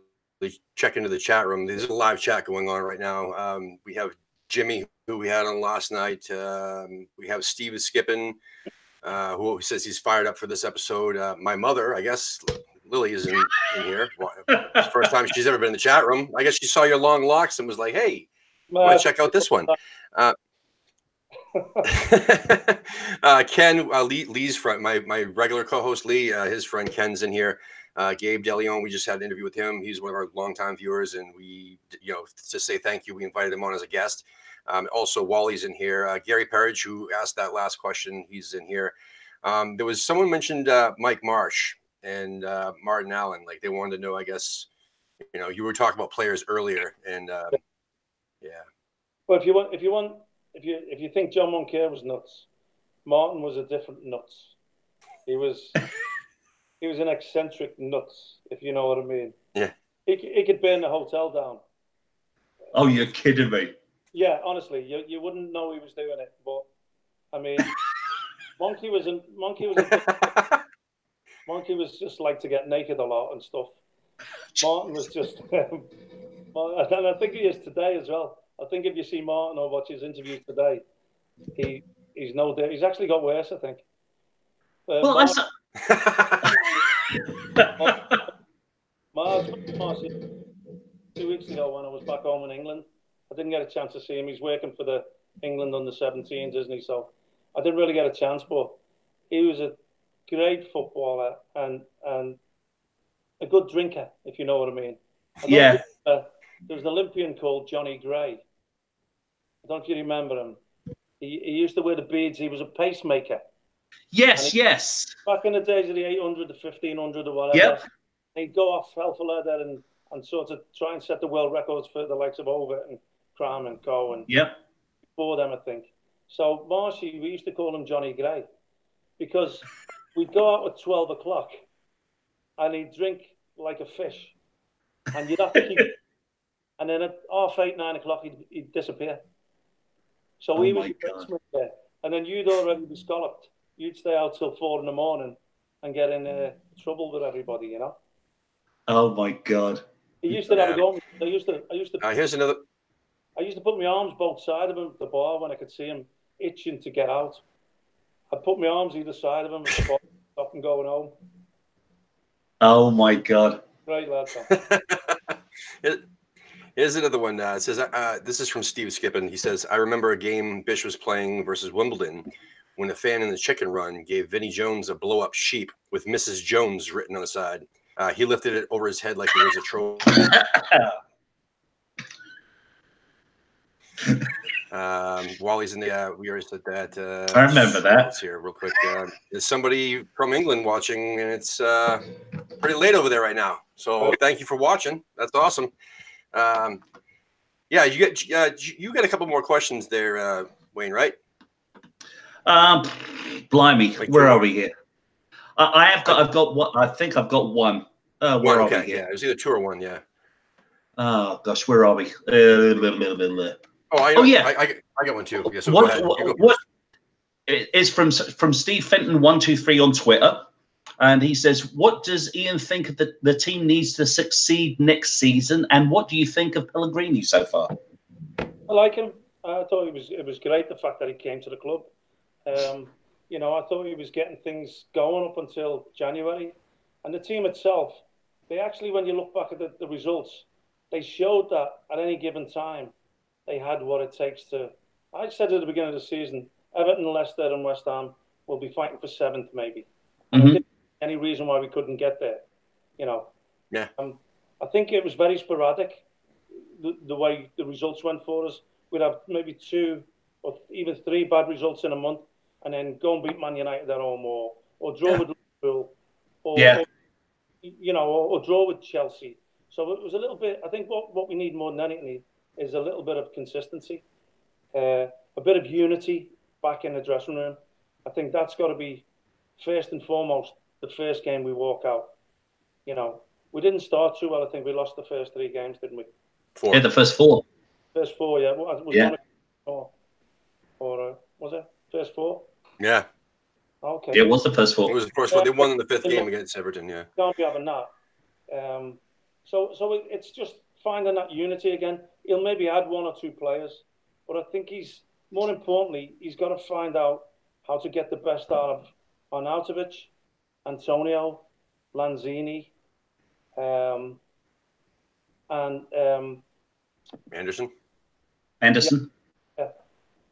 check into the chat room. There's a live chat going on right now. Um, we have Jimmy, who we had on last night. Um, we have Steve Skippin, uh, who says he's fired up for this episode. Uh, my mother, I guess, Lily, is in, in here. It's the first time she's ever been in the chat room. I guess she saw your long locks and was like, "Hey, want to check out this one?" Uh, uh, Ken, uh, Lee, Lee's friend, my, my regular co-host Lee, uh, his friend Ken's in here. Uh, Gabe DeLeon, we just had an interview with him. He's one of our longtime viewers, and we, you know, to say thank you, we invited him on as a guest. Um, also, Wally's in here. Uh, Gary Parrish, who asked that last question, he's in here. Um, there was someone mentioned uh, Mike Marsh and uh, Martin Allen. Like, they wanted to know, I guess, you know, you were talking about players earlier, and uh, yeah. Well, if you want, if you want. If you if you think John Moncur was nuts, Martin was a different nuts. He was he was an eccentric nuts, if you know what I mean. Yeah. He he could burn the hotel down. Oh, you're kidding me. Yeah, honestly, you you wouldn't know he was doing it, but I mean, Monkey was a Monkey was a, Monkey was just like to get naked a lot and stuff. Martin was just, um, and I think he is today as well. I think if you see Martin or watch his interview today, he he's no doubt he's actually got worse, I think. Uh, well, Marsh, I Marsh, Marsh, two weeks ago when I was back home in England, I didn't get a chance to see him. He's working for the England under seventeens, isn't he? So I didn't really get a chance, but he was a great footballer and and a good drinker, if you know what I mean. I yeah. Uh, there was an Olympian called Johnny Gray. I don't know if you remember him. He, he used to wear the beads. He was a pacemaker. Yes, he, yes. Back in the days of the eight hundred, the fifteen hundred or whatever. Yep. He'd go off hell for leather and, and sort of try and set the world records for the likes of Ovett and Cram and Co. And yep. Before them, I think. So Marshy, we used to call him Johnny Gray because we'd go out at twelve o'clock and he'd drink like a fish. And you'd have to keep... And then at half eight, nine o'clock, he'd, he'd disappear. So oh he was a pacemaker. and then you'd already be scalloped. You'd stay out till four in the morning and get in uh, trouble with everybody, you know. Oh my God! I used to yeah. have a go. I used to. I used to. Uh, here's another. I used to put my arms both sides of him at the bar when I could see him itching to get out. I'd put my arms either side of him at the bar, stop and going home. Oh my God! Great lad. Here's another one. Uh, it says, uh, this is from Steve Skippin. He says, I remember a game Bish was playing versus Wimbledon when a fan in the chicken run gave Vinnie Jones a blow-up sheep with Missus Jones written on the side. Uh, he lifted it over his head like it was a trophy. um, while he's in the, uh, we already said that. Uh, I remember that. Here, real quick. Uh, there's somebody from England watching, and it's uh, pretty late over there right now. So thank you for watching. That's awesome. Um, yeah, you get uh, you got a couple more questions there, uh, Wayne, right? Um, blimey, like where are we here? Uh, I have got, I've got one. I think I've got one. Uh, where one, are okay, we here? Yeah, it was either two or one. Yeah. Oh gosh, where are we? Uh, oh, I, oh yeah, I, I, I got one too. Yeah, so what, what, what is from from Steve Fenton one two three on Twitter, and he says, "What does Ian think that the team needs to succeed next season, and what do you think of Pellegrini so far?" I like him. I thought it was it was great the fact that he came to the club. Um, you know, I thought he was getting things going up until January, and the team itself, they actually, when you look back at the, the results, they showed that at any given time, they had what it takes to. I said at the beginning of the season, Everton, Leicester, and West Ham will be fighting for seventh, maybe. Mm-hmm. Any reason why we couldn't get there, you know? Yeah. Um, I think it was very sporadic, the, the way the results went for us. We'd have maybe two or even three bad results in a month, and then go and beat Man United at home, or or draw yeah. with Liverpool, or, yeah. or you know, or, or draw with Chelsea. So it was a little bit. I think what what we need more than anything is a little bit of consistency, uh, a bit of unity back in the dressing room. I think that's got to be first and foremost. The first game we walk out, you know, we didn't start too well. I think we lost the first three games, didn't we? Four. Yeah, the first four. First four, yeah. Was yeah. One or, or uh, was it first four? Yeah. Okay. Yeah, it was the first four. It was the first four. They won in the fifth game against Everton. Yeah. Can't be having that. Um, so, so it, it's just finding that unity again. He'll maybe add one or two players, but I think he's more importantly, he's got to find out how to get the best out of Arnautovic, Antonio, Lanzini, um, and um, Anderson. Anderson. Yeah, yeah.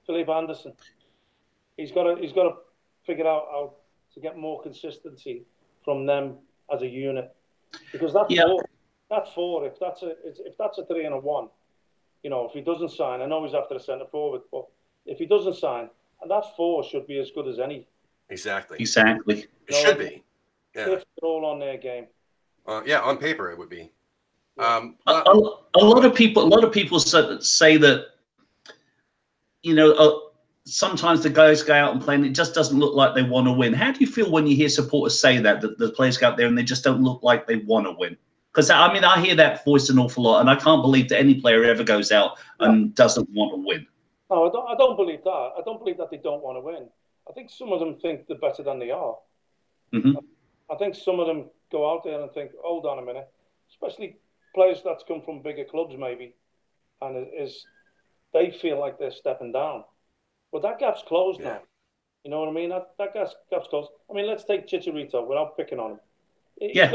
Philip Anderson. He's got to. He's got to figure out how to get more consistency from them as a unit, because that yeah. four, that four. If that's a if that's a three and a one, you know, if he doesn't sign, I know he's after a centre forward, but if he doesn't sign, and that four should be as good as any. Exactly. Exactly. It should be. Yeah. It's all on their game. Uh, yeah, on paper it would be. Um, a, a, a lot of people, a lot of people say that, you know, uh, sometimes the guys go out and play and it just doesn't look like they want to win. How do you feel when you hear supporters say that, that the players go out there and they just don't look like they want to win? Because I mean, I hear that voice an awful lot, and I can't believe that any player ever goes out and doesn't want to win. No, I don't. I don't believe that. I don't believe that they don't want to win. I think some of them think they're better than they are. Mm-hmm. I think some of them go out there and think, hold on a minute, especially players that's come from bigger clubs maybe, and it is they feel like they're stepping down. But that gap's closed yeah. now. You know what I mean? That, that gap's, gap's closed. I mean, let's take Chicharito without picking on him. He's yeah.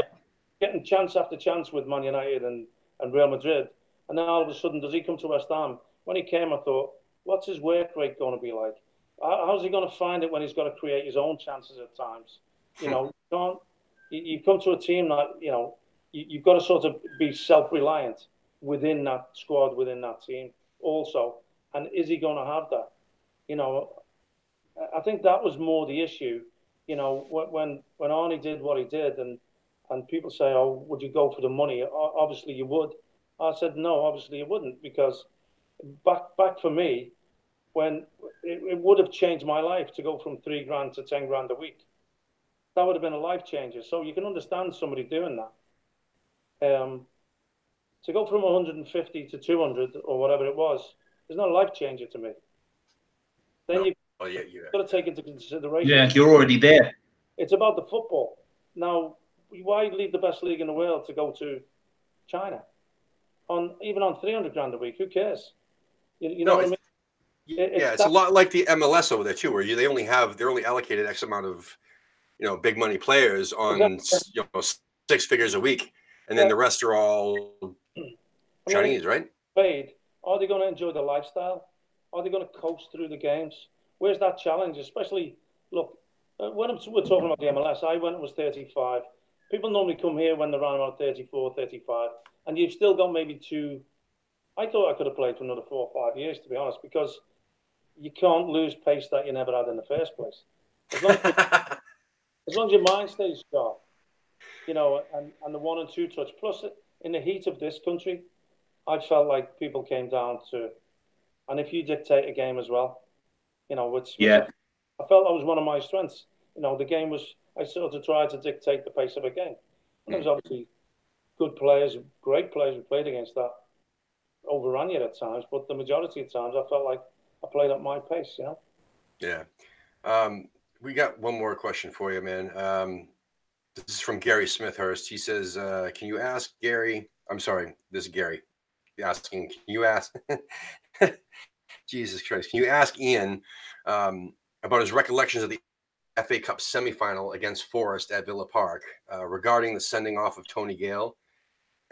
getting chance after chance with Man United and, and Real Madrid, and then all of a sudden, does he come to West Ham? When he came, I thought, what's his work rate going to be like? How's he going to find it when he's got to create his own chances at times? You know, you can't. You come to a team that you know you, you've got to sort of be self-reliant within that squad, within that team, also. And is he going to have that? You know, I think that was more the issue. You know, when when Arnie did what he did, and and people say, "Oh, would you go for the money?" Obviously, you would. I said, "No, obviously, you wouldn't," because back back for me. When it, it would have changed my life to go from three grand to ten grand a week. That would have been a life changer. So you can understand somebody doing that. Um, to go from one hundred fifty to two hundred or whatever it was, is not a life changer to me. Then no. you Oh yeah, you've got to take into consideration. Yeah, you're already there. It's about the football. Now, why leave the best league in the world to go to China? On even on three hundred grand a week, who cares? You, you know no, what I mean? It's yeah, it's that, a lot like the M L S over there too, where you, they only have they're only allocated X amount of, you know, big money players on exactly. you know six figures a week, and then yeah. the rest are all Chinese, I mean, right? Paid. Are they going to enjoy the lifestyle? Are they going to coast through the games? Where's that challenge? Especially, look, when I'm, we're talking about the M L S, I went and was thirty-five. People normally come here when they're around about thirty-four, thirty-five, and you've still got maybe two. I thought I could have played for another four or five years, to be honest, because you can't lose pace that you never had in the first place. As long as, as, long as your mind stays sharp, you know, and, and the one and two touch. Plus, in the heat of this country, I felt like people came down to, and if you dictate a game as well, you know, which yeah. I felt that was one of my strengths. You know, the game was, I sort of tried to dictate the pace of a game. There was obviously good players, great players who played against that, overran you at times, but the majority of times I felt like I played at my pace, you know? Yeah. Um, we got one more question for you, man. Um, this is from Gary Smithhurst. He says, uh, can you ask Gary, I'm sorry, this is Gary asking, can you ask... Jesus Christ. Can you ask Ian um, about his recollections of the F A Cup semifinal against Forest at Villa Park uh, regarding the sending off of Tony Gale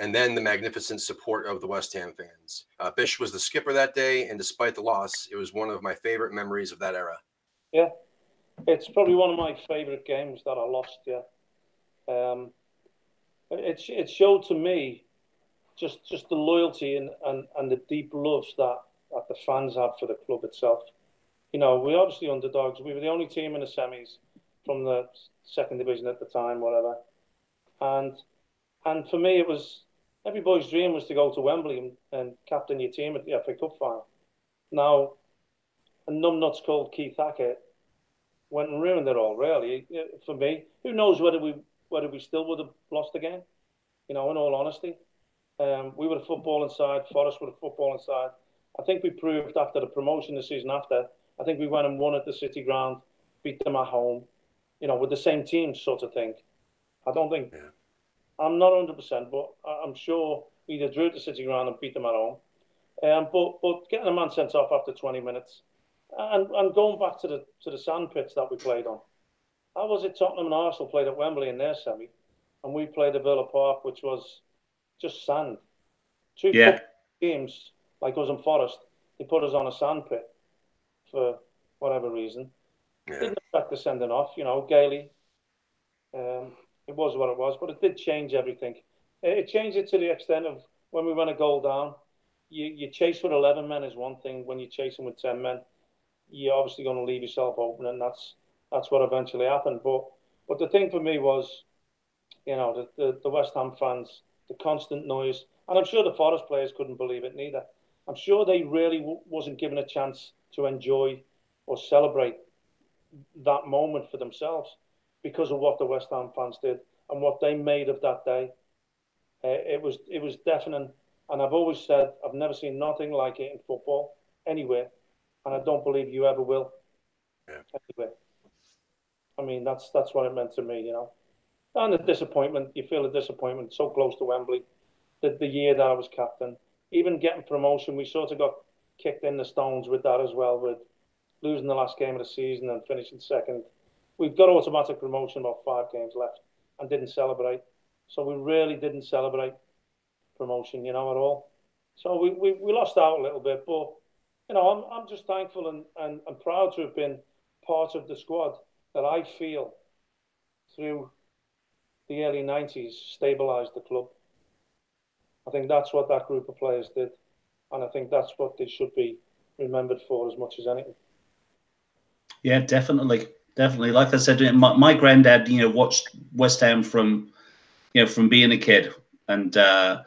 and then the magnificent support of the West Ham fans? Uh, Bish was the skipper that day, and despite the loss, it was one of my favorite memories of that era. Yeah, it's probably one of my favorite games that I lost, yeah. Um, it, it showed to me just, just the loyalty and, and, and the deep love that that the fans have for the club itself. You know, we're obviously underdogs. We were the only team in the semis from the second division at the time, whatever. And and for me, it was, every boy's dream was to go to Wembley and, and captain your team at the F A Cup final. Now, a numbnuts called Keith Hackett went and ruined it all, really, for me. Who knows whether we whether we still would have lost the game, you know, in all honesty. Um, we were a footballing side. Forest were a footballing side. I think we proved after the promotion the season after, I think we went and won at the City Ground, beat them at home, you know, with the same team sort of thing. I don't think, yeah. I'm not one hundred percent, but I'm sure we either drew at the City Ground and beat them at home. Um, but but getting a man sent off after twenty minutes and, and going back to the to the sand pits that we played on. I was at Tottenham and Arsenal played at Wembley in their semi, and we played at Villa Park, which was just sand. Two yeah. teams... Like us and Forest, they put us on a sandpit for whatever reason. Yeah. Didn't affect the sending off, you know, Gailey. Um, it was what it was, but it did change everything. It changed it to the extent of when we went a goal down, you, you chase with eleven men is one thing. When you're chasing with ten men, you're obviously going to leave yourself open, and that's that's what eventually happened. But but the thing for me was, you know, the, the, the West Ham fans, the constant noise, and I'm sure the Forest players couldn't believe it neither. I'm sure they really w wasn't given a chance to enjoy or celebrate that moment for themselves because of what the West Ham fans did and what they made of that day. Uh, it was it was deafening, and I've always said I've never seen nothing like it in football anywhere, and I don't believe you ever will. Yeah. Anyway, I mean that's that's what it meant to me, you know. And the disappointment, you feel the disappointment so close to Wembley, the, the year that I was captain. Even getting promotion, we sort of got kicked in the stones with that as well, with losing the last game of the season and finishing second. We've got automatic promotion about five games left and didn't celebrate. So we really didn't celebrate promotion, you know, at all. So we, we, we lost out a little bit. But, you know, I'm, I'm just thankful and, and, and proud to have been part of the squad that I feel through the early nineties stabilised the club. I think that's what that group of players did, and I think that's what they should be remembered for as much as anything. Yeah, definitely, definitely. Like I said, my, my granddad, you know, watched West Ham from, you know, from being a kid, and uh,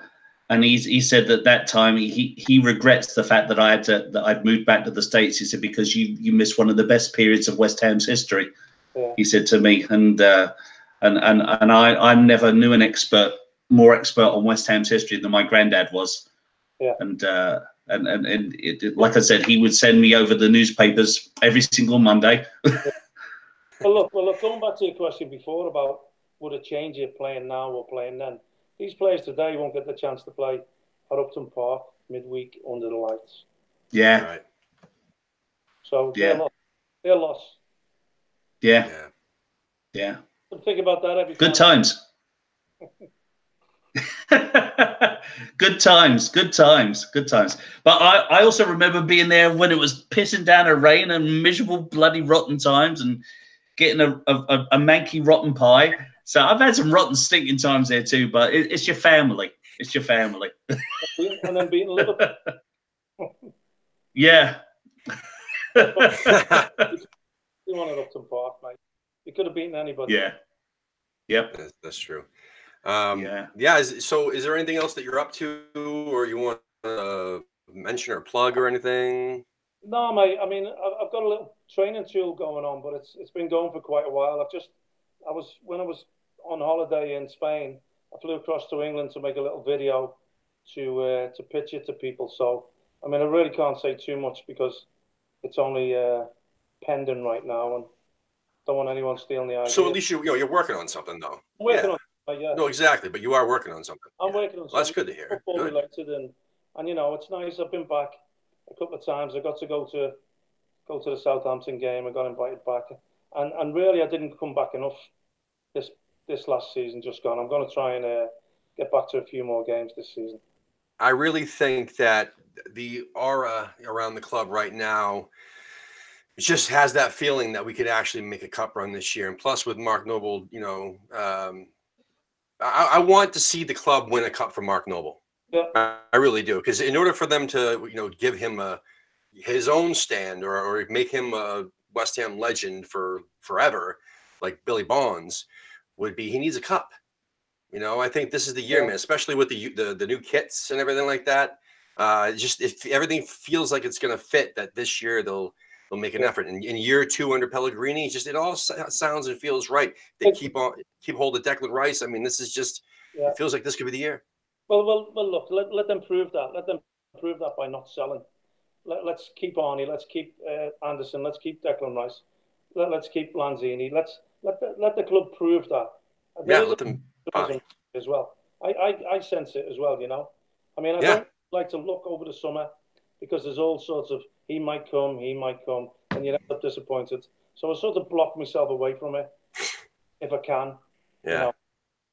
and he he said that that time he he regrets the fact that I had to that I'd moved back to the States. He said because you you missed one of the best periods of West Ham's history. Yeah. He said to me, and uh, and and and I I never knew an expert. more expert on West Ham's history than my granddad was. Yeah. And, uh, and and, and it, it, like I said, he would send me over the newspapers every single Monday. Well, look, well, look, going back to your question before about would it change it playing now or playing then? These players today won't get the chance to play at Upton Park midweek under the lights. Yeah. Right. So yeah. They're lost. They're lost. Yeah. Yeah. Yeah. So think about that every Good time. times. Good times, good times, good times. But I, I also remember being there when it was pissing down a rain and miserable bloody rotten times and getting a, a, a manky rotten pie. So I've had some rotten stinking times there too, but it, it's your family. It's your family. And then being a little bit. Yeah. You wanted Upton Park, mate. You could have beaten anybody. Yeah. Yep. That's, that's true. Um, yeah. Yeah. Is, so is there anything else that you're up to or you want to uh, mention or plug or anything? No, mate. I mean, I've got a little training tool going on, but it's it's been going for quite a while. I've just, I was, when I was on holiday in Spain, I flew across to England to make a little video to, uh, to pitch it to people. So, I mean, I really can't say too much because it's only uh, pending right now and don't want anyone stealing the idea. So at least you, you know, you're working on something though. I'm working yeah. on Uh, yeah. No, exactly. But you are working on something. I'm yeah. working on something. Well, that's good to hear. Football good. related, and and you know it's nice. I've been back a couple of times. I got to go to go to the Southampton game. I got invited back, and and really I didn't come back enough this this last season. Just gone. I'm going to try and uh, get back to a few more games this season. I really think that the aura around the club right now. It just has that feeling that we could actually make a cup run this year, and plus with Mark Noble, you know. Um, I, I want to see the club win a cup for Mark Noble. Yeah. I, I really do, because in order for them to, you know, give him a his own stand or or make him a West Ham legend for forever, like Billy Bonds, would be he needs a cup. You know, I think this is the year, yeah. man. Especially with the, the the new kits and everything like that. Uh, just if everything feels like it's going to fit, that this year they'll they'll make an yeah. effort. And in year two under Pellegrini, just it all sounds and feels right. They keep on. Keep hold of Declan Rice. I mean, this is just, yeah. it feels like this could be the year. Well, well, well look, let, let them prove that. Let them prove that by not selling. Let, let's keep Arnie. Let's keep uh, Anderson. Let's keep Declan Rice. Let, let's keep Lanzini. Let's, let, the, let the club prove that. There yeah, let them buy. As well. I, I, I sense it as well, you know. I mean, I yeah. don't like to look over the summer because there's all sorts of, he might come, he might come, and you end up disappointed. So I sort of block myself away from it if I can. Yeah. You know,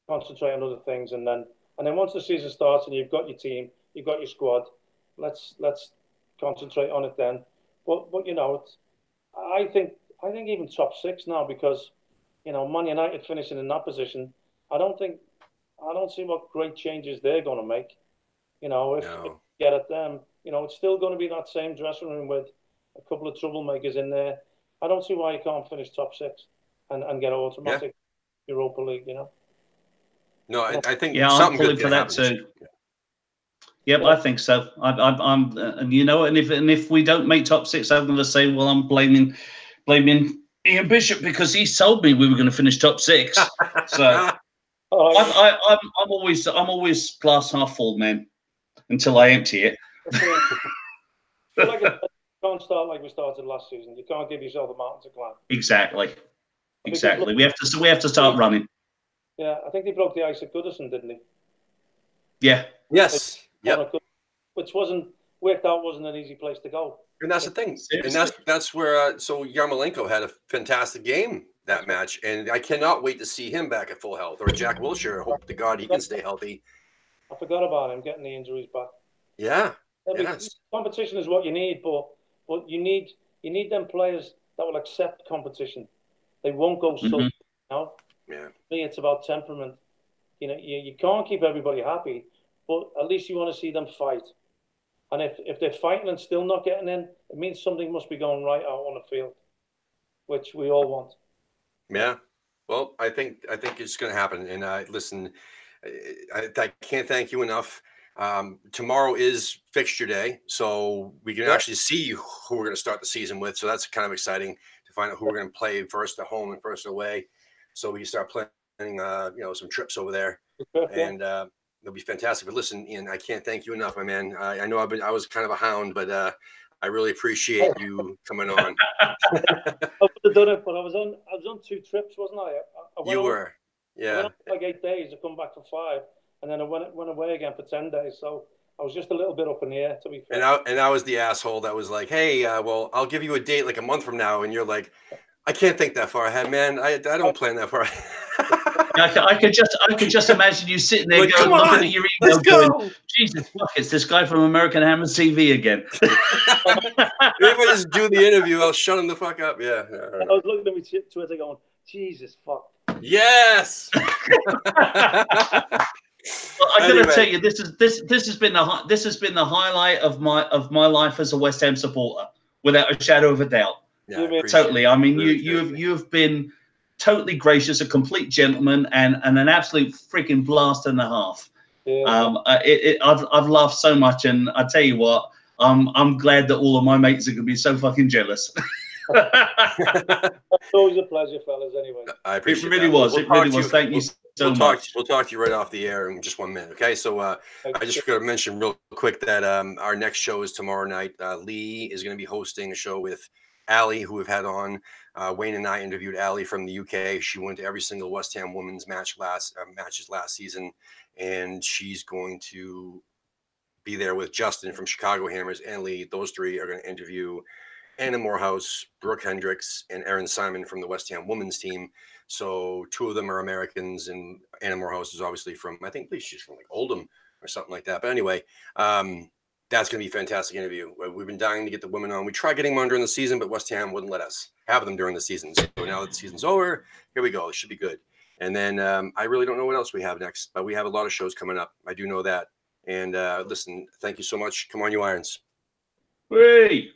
concentrate on other things, and then and then once the season starts and you've got your team, you've got your squad. Let's let's concentrate on it then. But but you know, it's, I think I think even top six now because you know Man United finishing in that position. I don't think I don't see what great changes they're going to make. You know, if, no. if you get at them, you know, it's still going to be that same dressing room with a couple of troublemakers in there. I don't see why you can't finish top six and and get an automatic. Yeah. Europa League, you know. No, I, I think yeah, I'm pulling for that too. Yeah. Yep, yeah. I think so. I, I, I'm, uh, and you know, and if and if we don't make top six, I'm going to say, well, I'm blaming, blaming Ian Bishop because he told me we were going to finish top six. So oh, I'm, I, I'm, I'm always, I'm always glass half full, man, until I empty it. Like a, you can't start like we started last season. You can't give yourself a mountain to climb. Exactly. Exactly. We have to. We have to start running. Yeah, I think they broke the ice at Goodison, didn't they? Yeah. Yes. Yeah. Which wasn't worked out. Wasn't an easy place to go. And that's the thing. Seriously. And that's that's where. Uh, so Yarmolenko had a fantastic game that match, and I cannot wait to see him back at full health. Or Jack Wilshere. Hope to God he can stay healthy. I forgot about him getting the injuries back. Yeah. I mean, yes. Competition is what you need, but but you need you need them players that will accept competition. They won't go so, mm-hmm. you know? Yeah. For me, it's about temperament. You know, you, you can't keep everybody happy, but at least you want to see them fight. And if, if they're fighting and still not getting in, it means something must be going right out on the field, which we all want. Yeah. Well, I think I think it's going to happen. And uh, listen, I, I can't thank you enough. Um, tomorrow is fixture day, so we can yeah. actually see who we're going to start the season with. So that's kind of exciting. Find out who we're going to play first at home and first away, so we can start planning, uh, you know, some trips over there. And uh, It'll be fantastic. But listen, Ian, I can't thank you enough, my man. I, I know I've been, I was kind of a hound, but uh, I really appreciate you coming on. I would have done it, but I was on, I was on two trips, wasn't I? I, I you on, were, yeah. I went for like eight days. I come back for five, and then I went went away again for ten days. So I was just a little bit up in the air, to be fair. And I, and I was the asshole that was like, hey, uh, well, I'll give you a date like a month from now. And you're like, I can't think that far ahead, man. I, I don't plan that far ahead. I, I could just I could just imagine you sitting there like, going, come on, looking at your email going, Jesus, fuck, it's this guy from American Hammers T V again. If I just do the interview, I'll shut him the fuck up. Yeah. I, I was looking at my Twitter going, Jesus, fuck. Yes. Well, I gotta anyway. tell you, this is this this has been the this has been the highlight of my of my life as a West Ham supporter, without a shadow of a doubt. Yeah, I totally. It. I mean, you you have you have been totally gracious, a complete gentleman, and and an absolute freaking blast and a half. Yeah. Um, it, it, I've I've laughed so much, and I tell you what, um, I'm glad that all of my mates are gonna be so fucking jealous. It's always a pleasure, fellas. Anyway, I appreciate it. Really that. was. We'll it really was. You. Thank we'll, you. So we'll talk, we'll talk to you right off the air in just one minute, okay? So uh, I just forgot to mention real quick that um, our next show is tomorrow night. Uh, Lee is going to be hosting a show with Ali, who we've had on. Uh, Wayne and I interviewed Ali from the U K. She went to every single West Ham women's match last uh, matches last season, and she's going to be there with Justin from Chicago Hammers and Lee. Those three are going to interview Anna Morehouse, Brooke Hendricks, and Erin Simon from the West Ham women's team. So two of them are Americans, and Anna Morehouse is obviously from, I think, she's from like Oldham or something like that. But anyway, um, that's going to be a fantastic interview. We've been dying to get the women on. We tried getting them on during the season, but West Ham wouldn't let us have them during the season. So now that the season's over, here we go. It should be good. And then um, I really don't know what else we have next, but we have a lot of shows coming up. I do know that. And uh, listen, thank you so much. Come on, you Irons. Whee!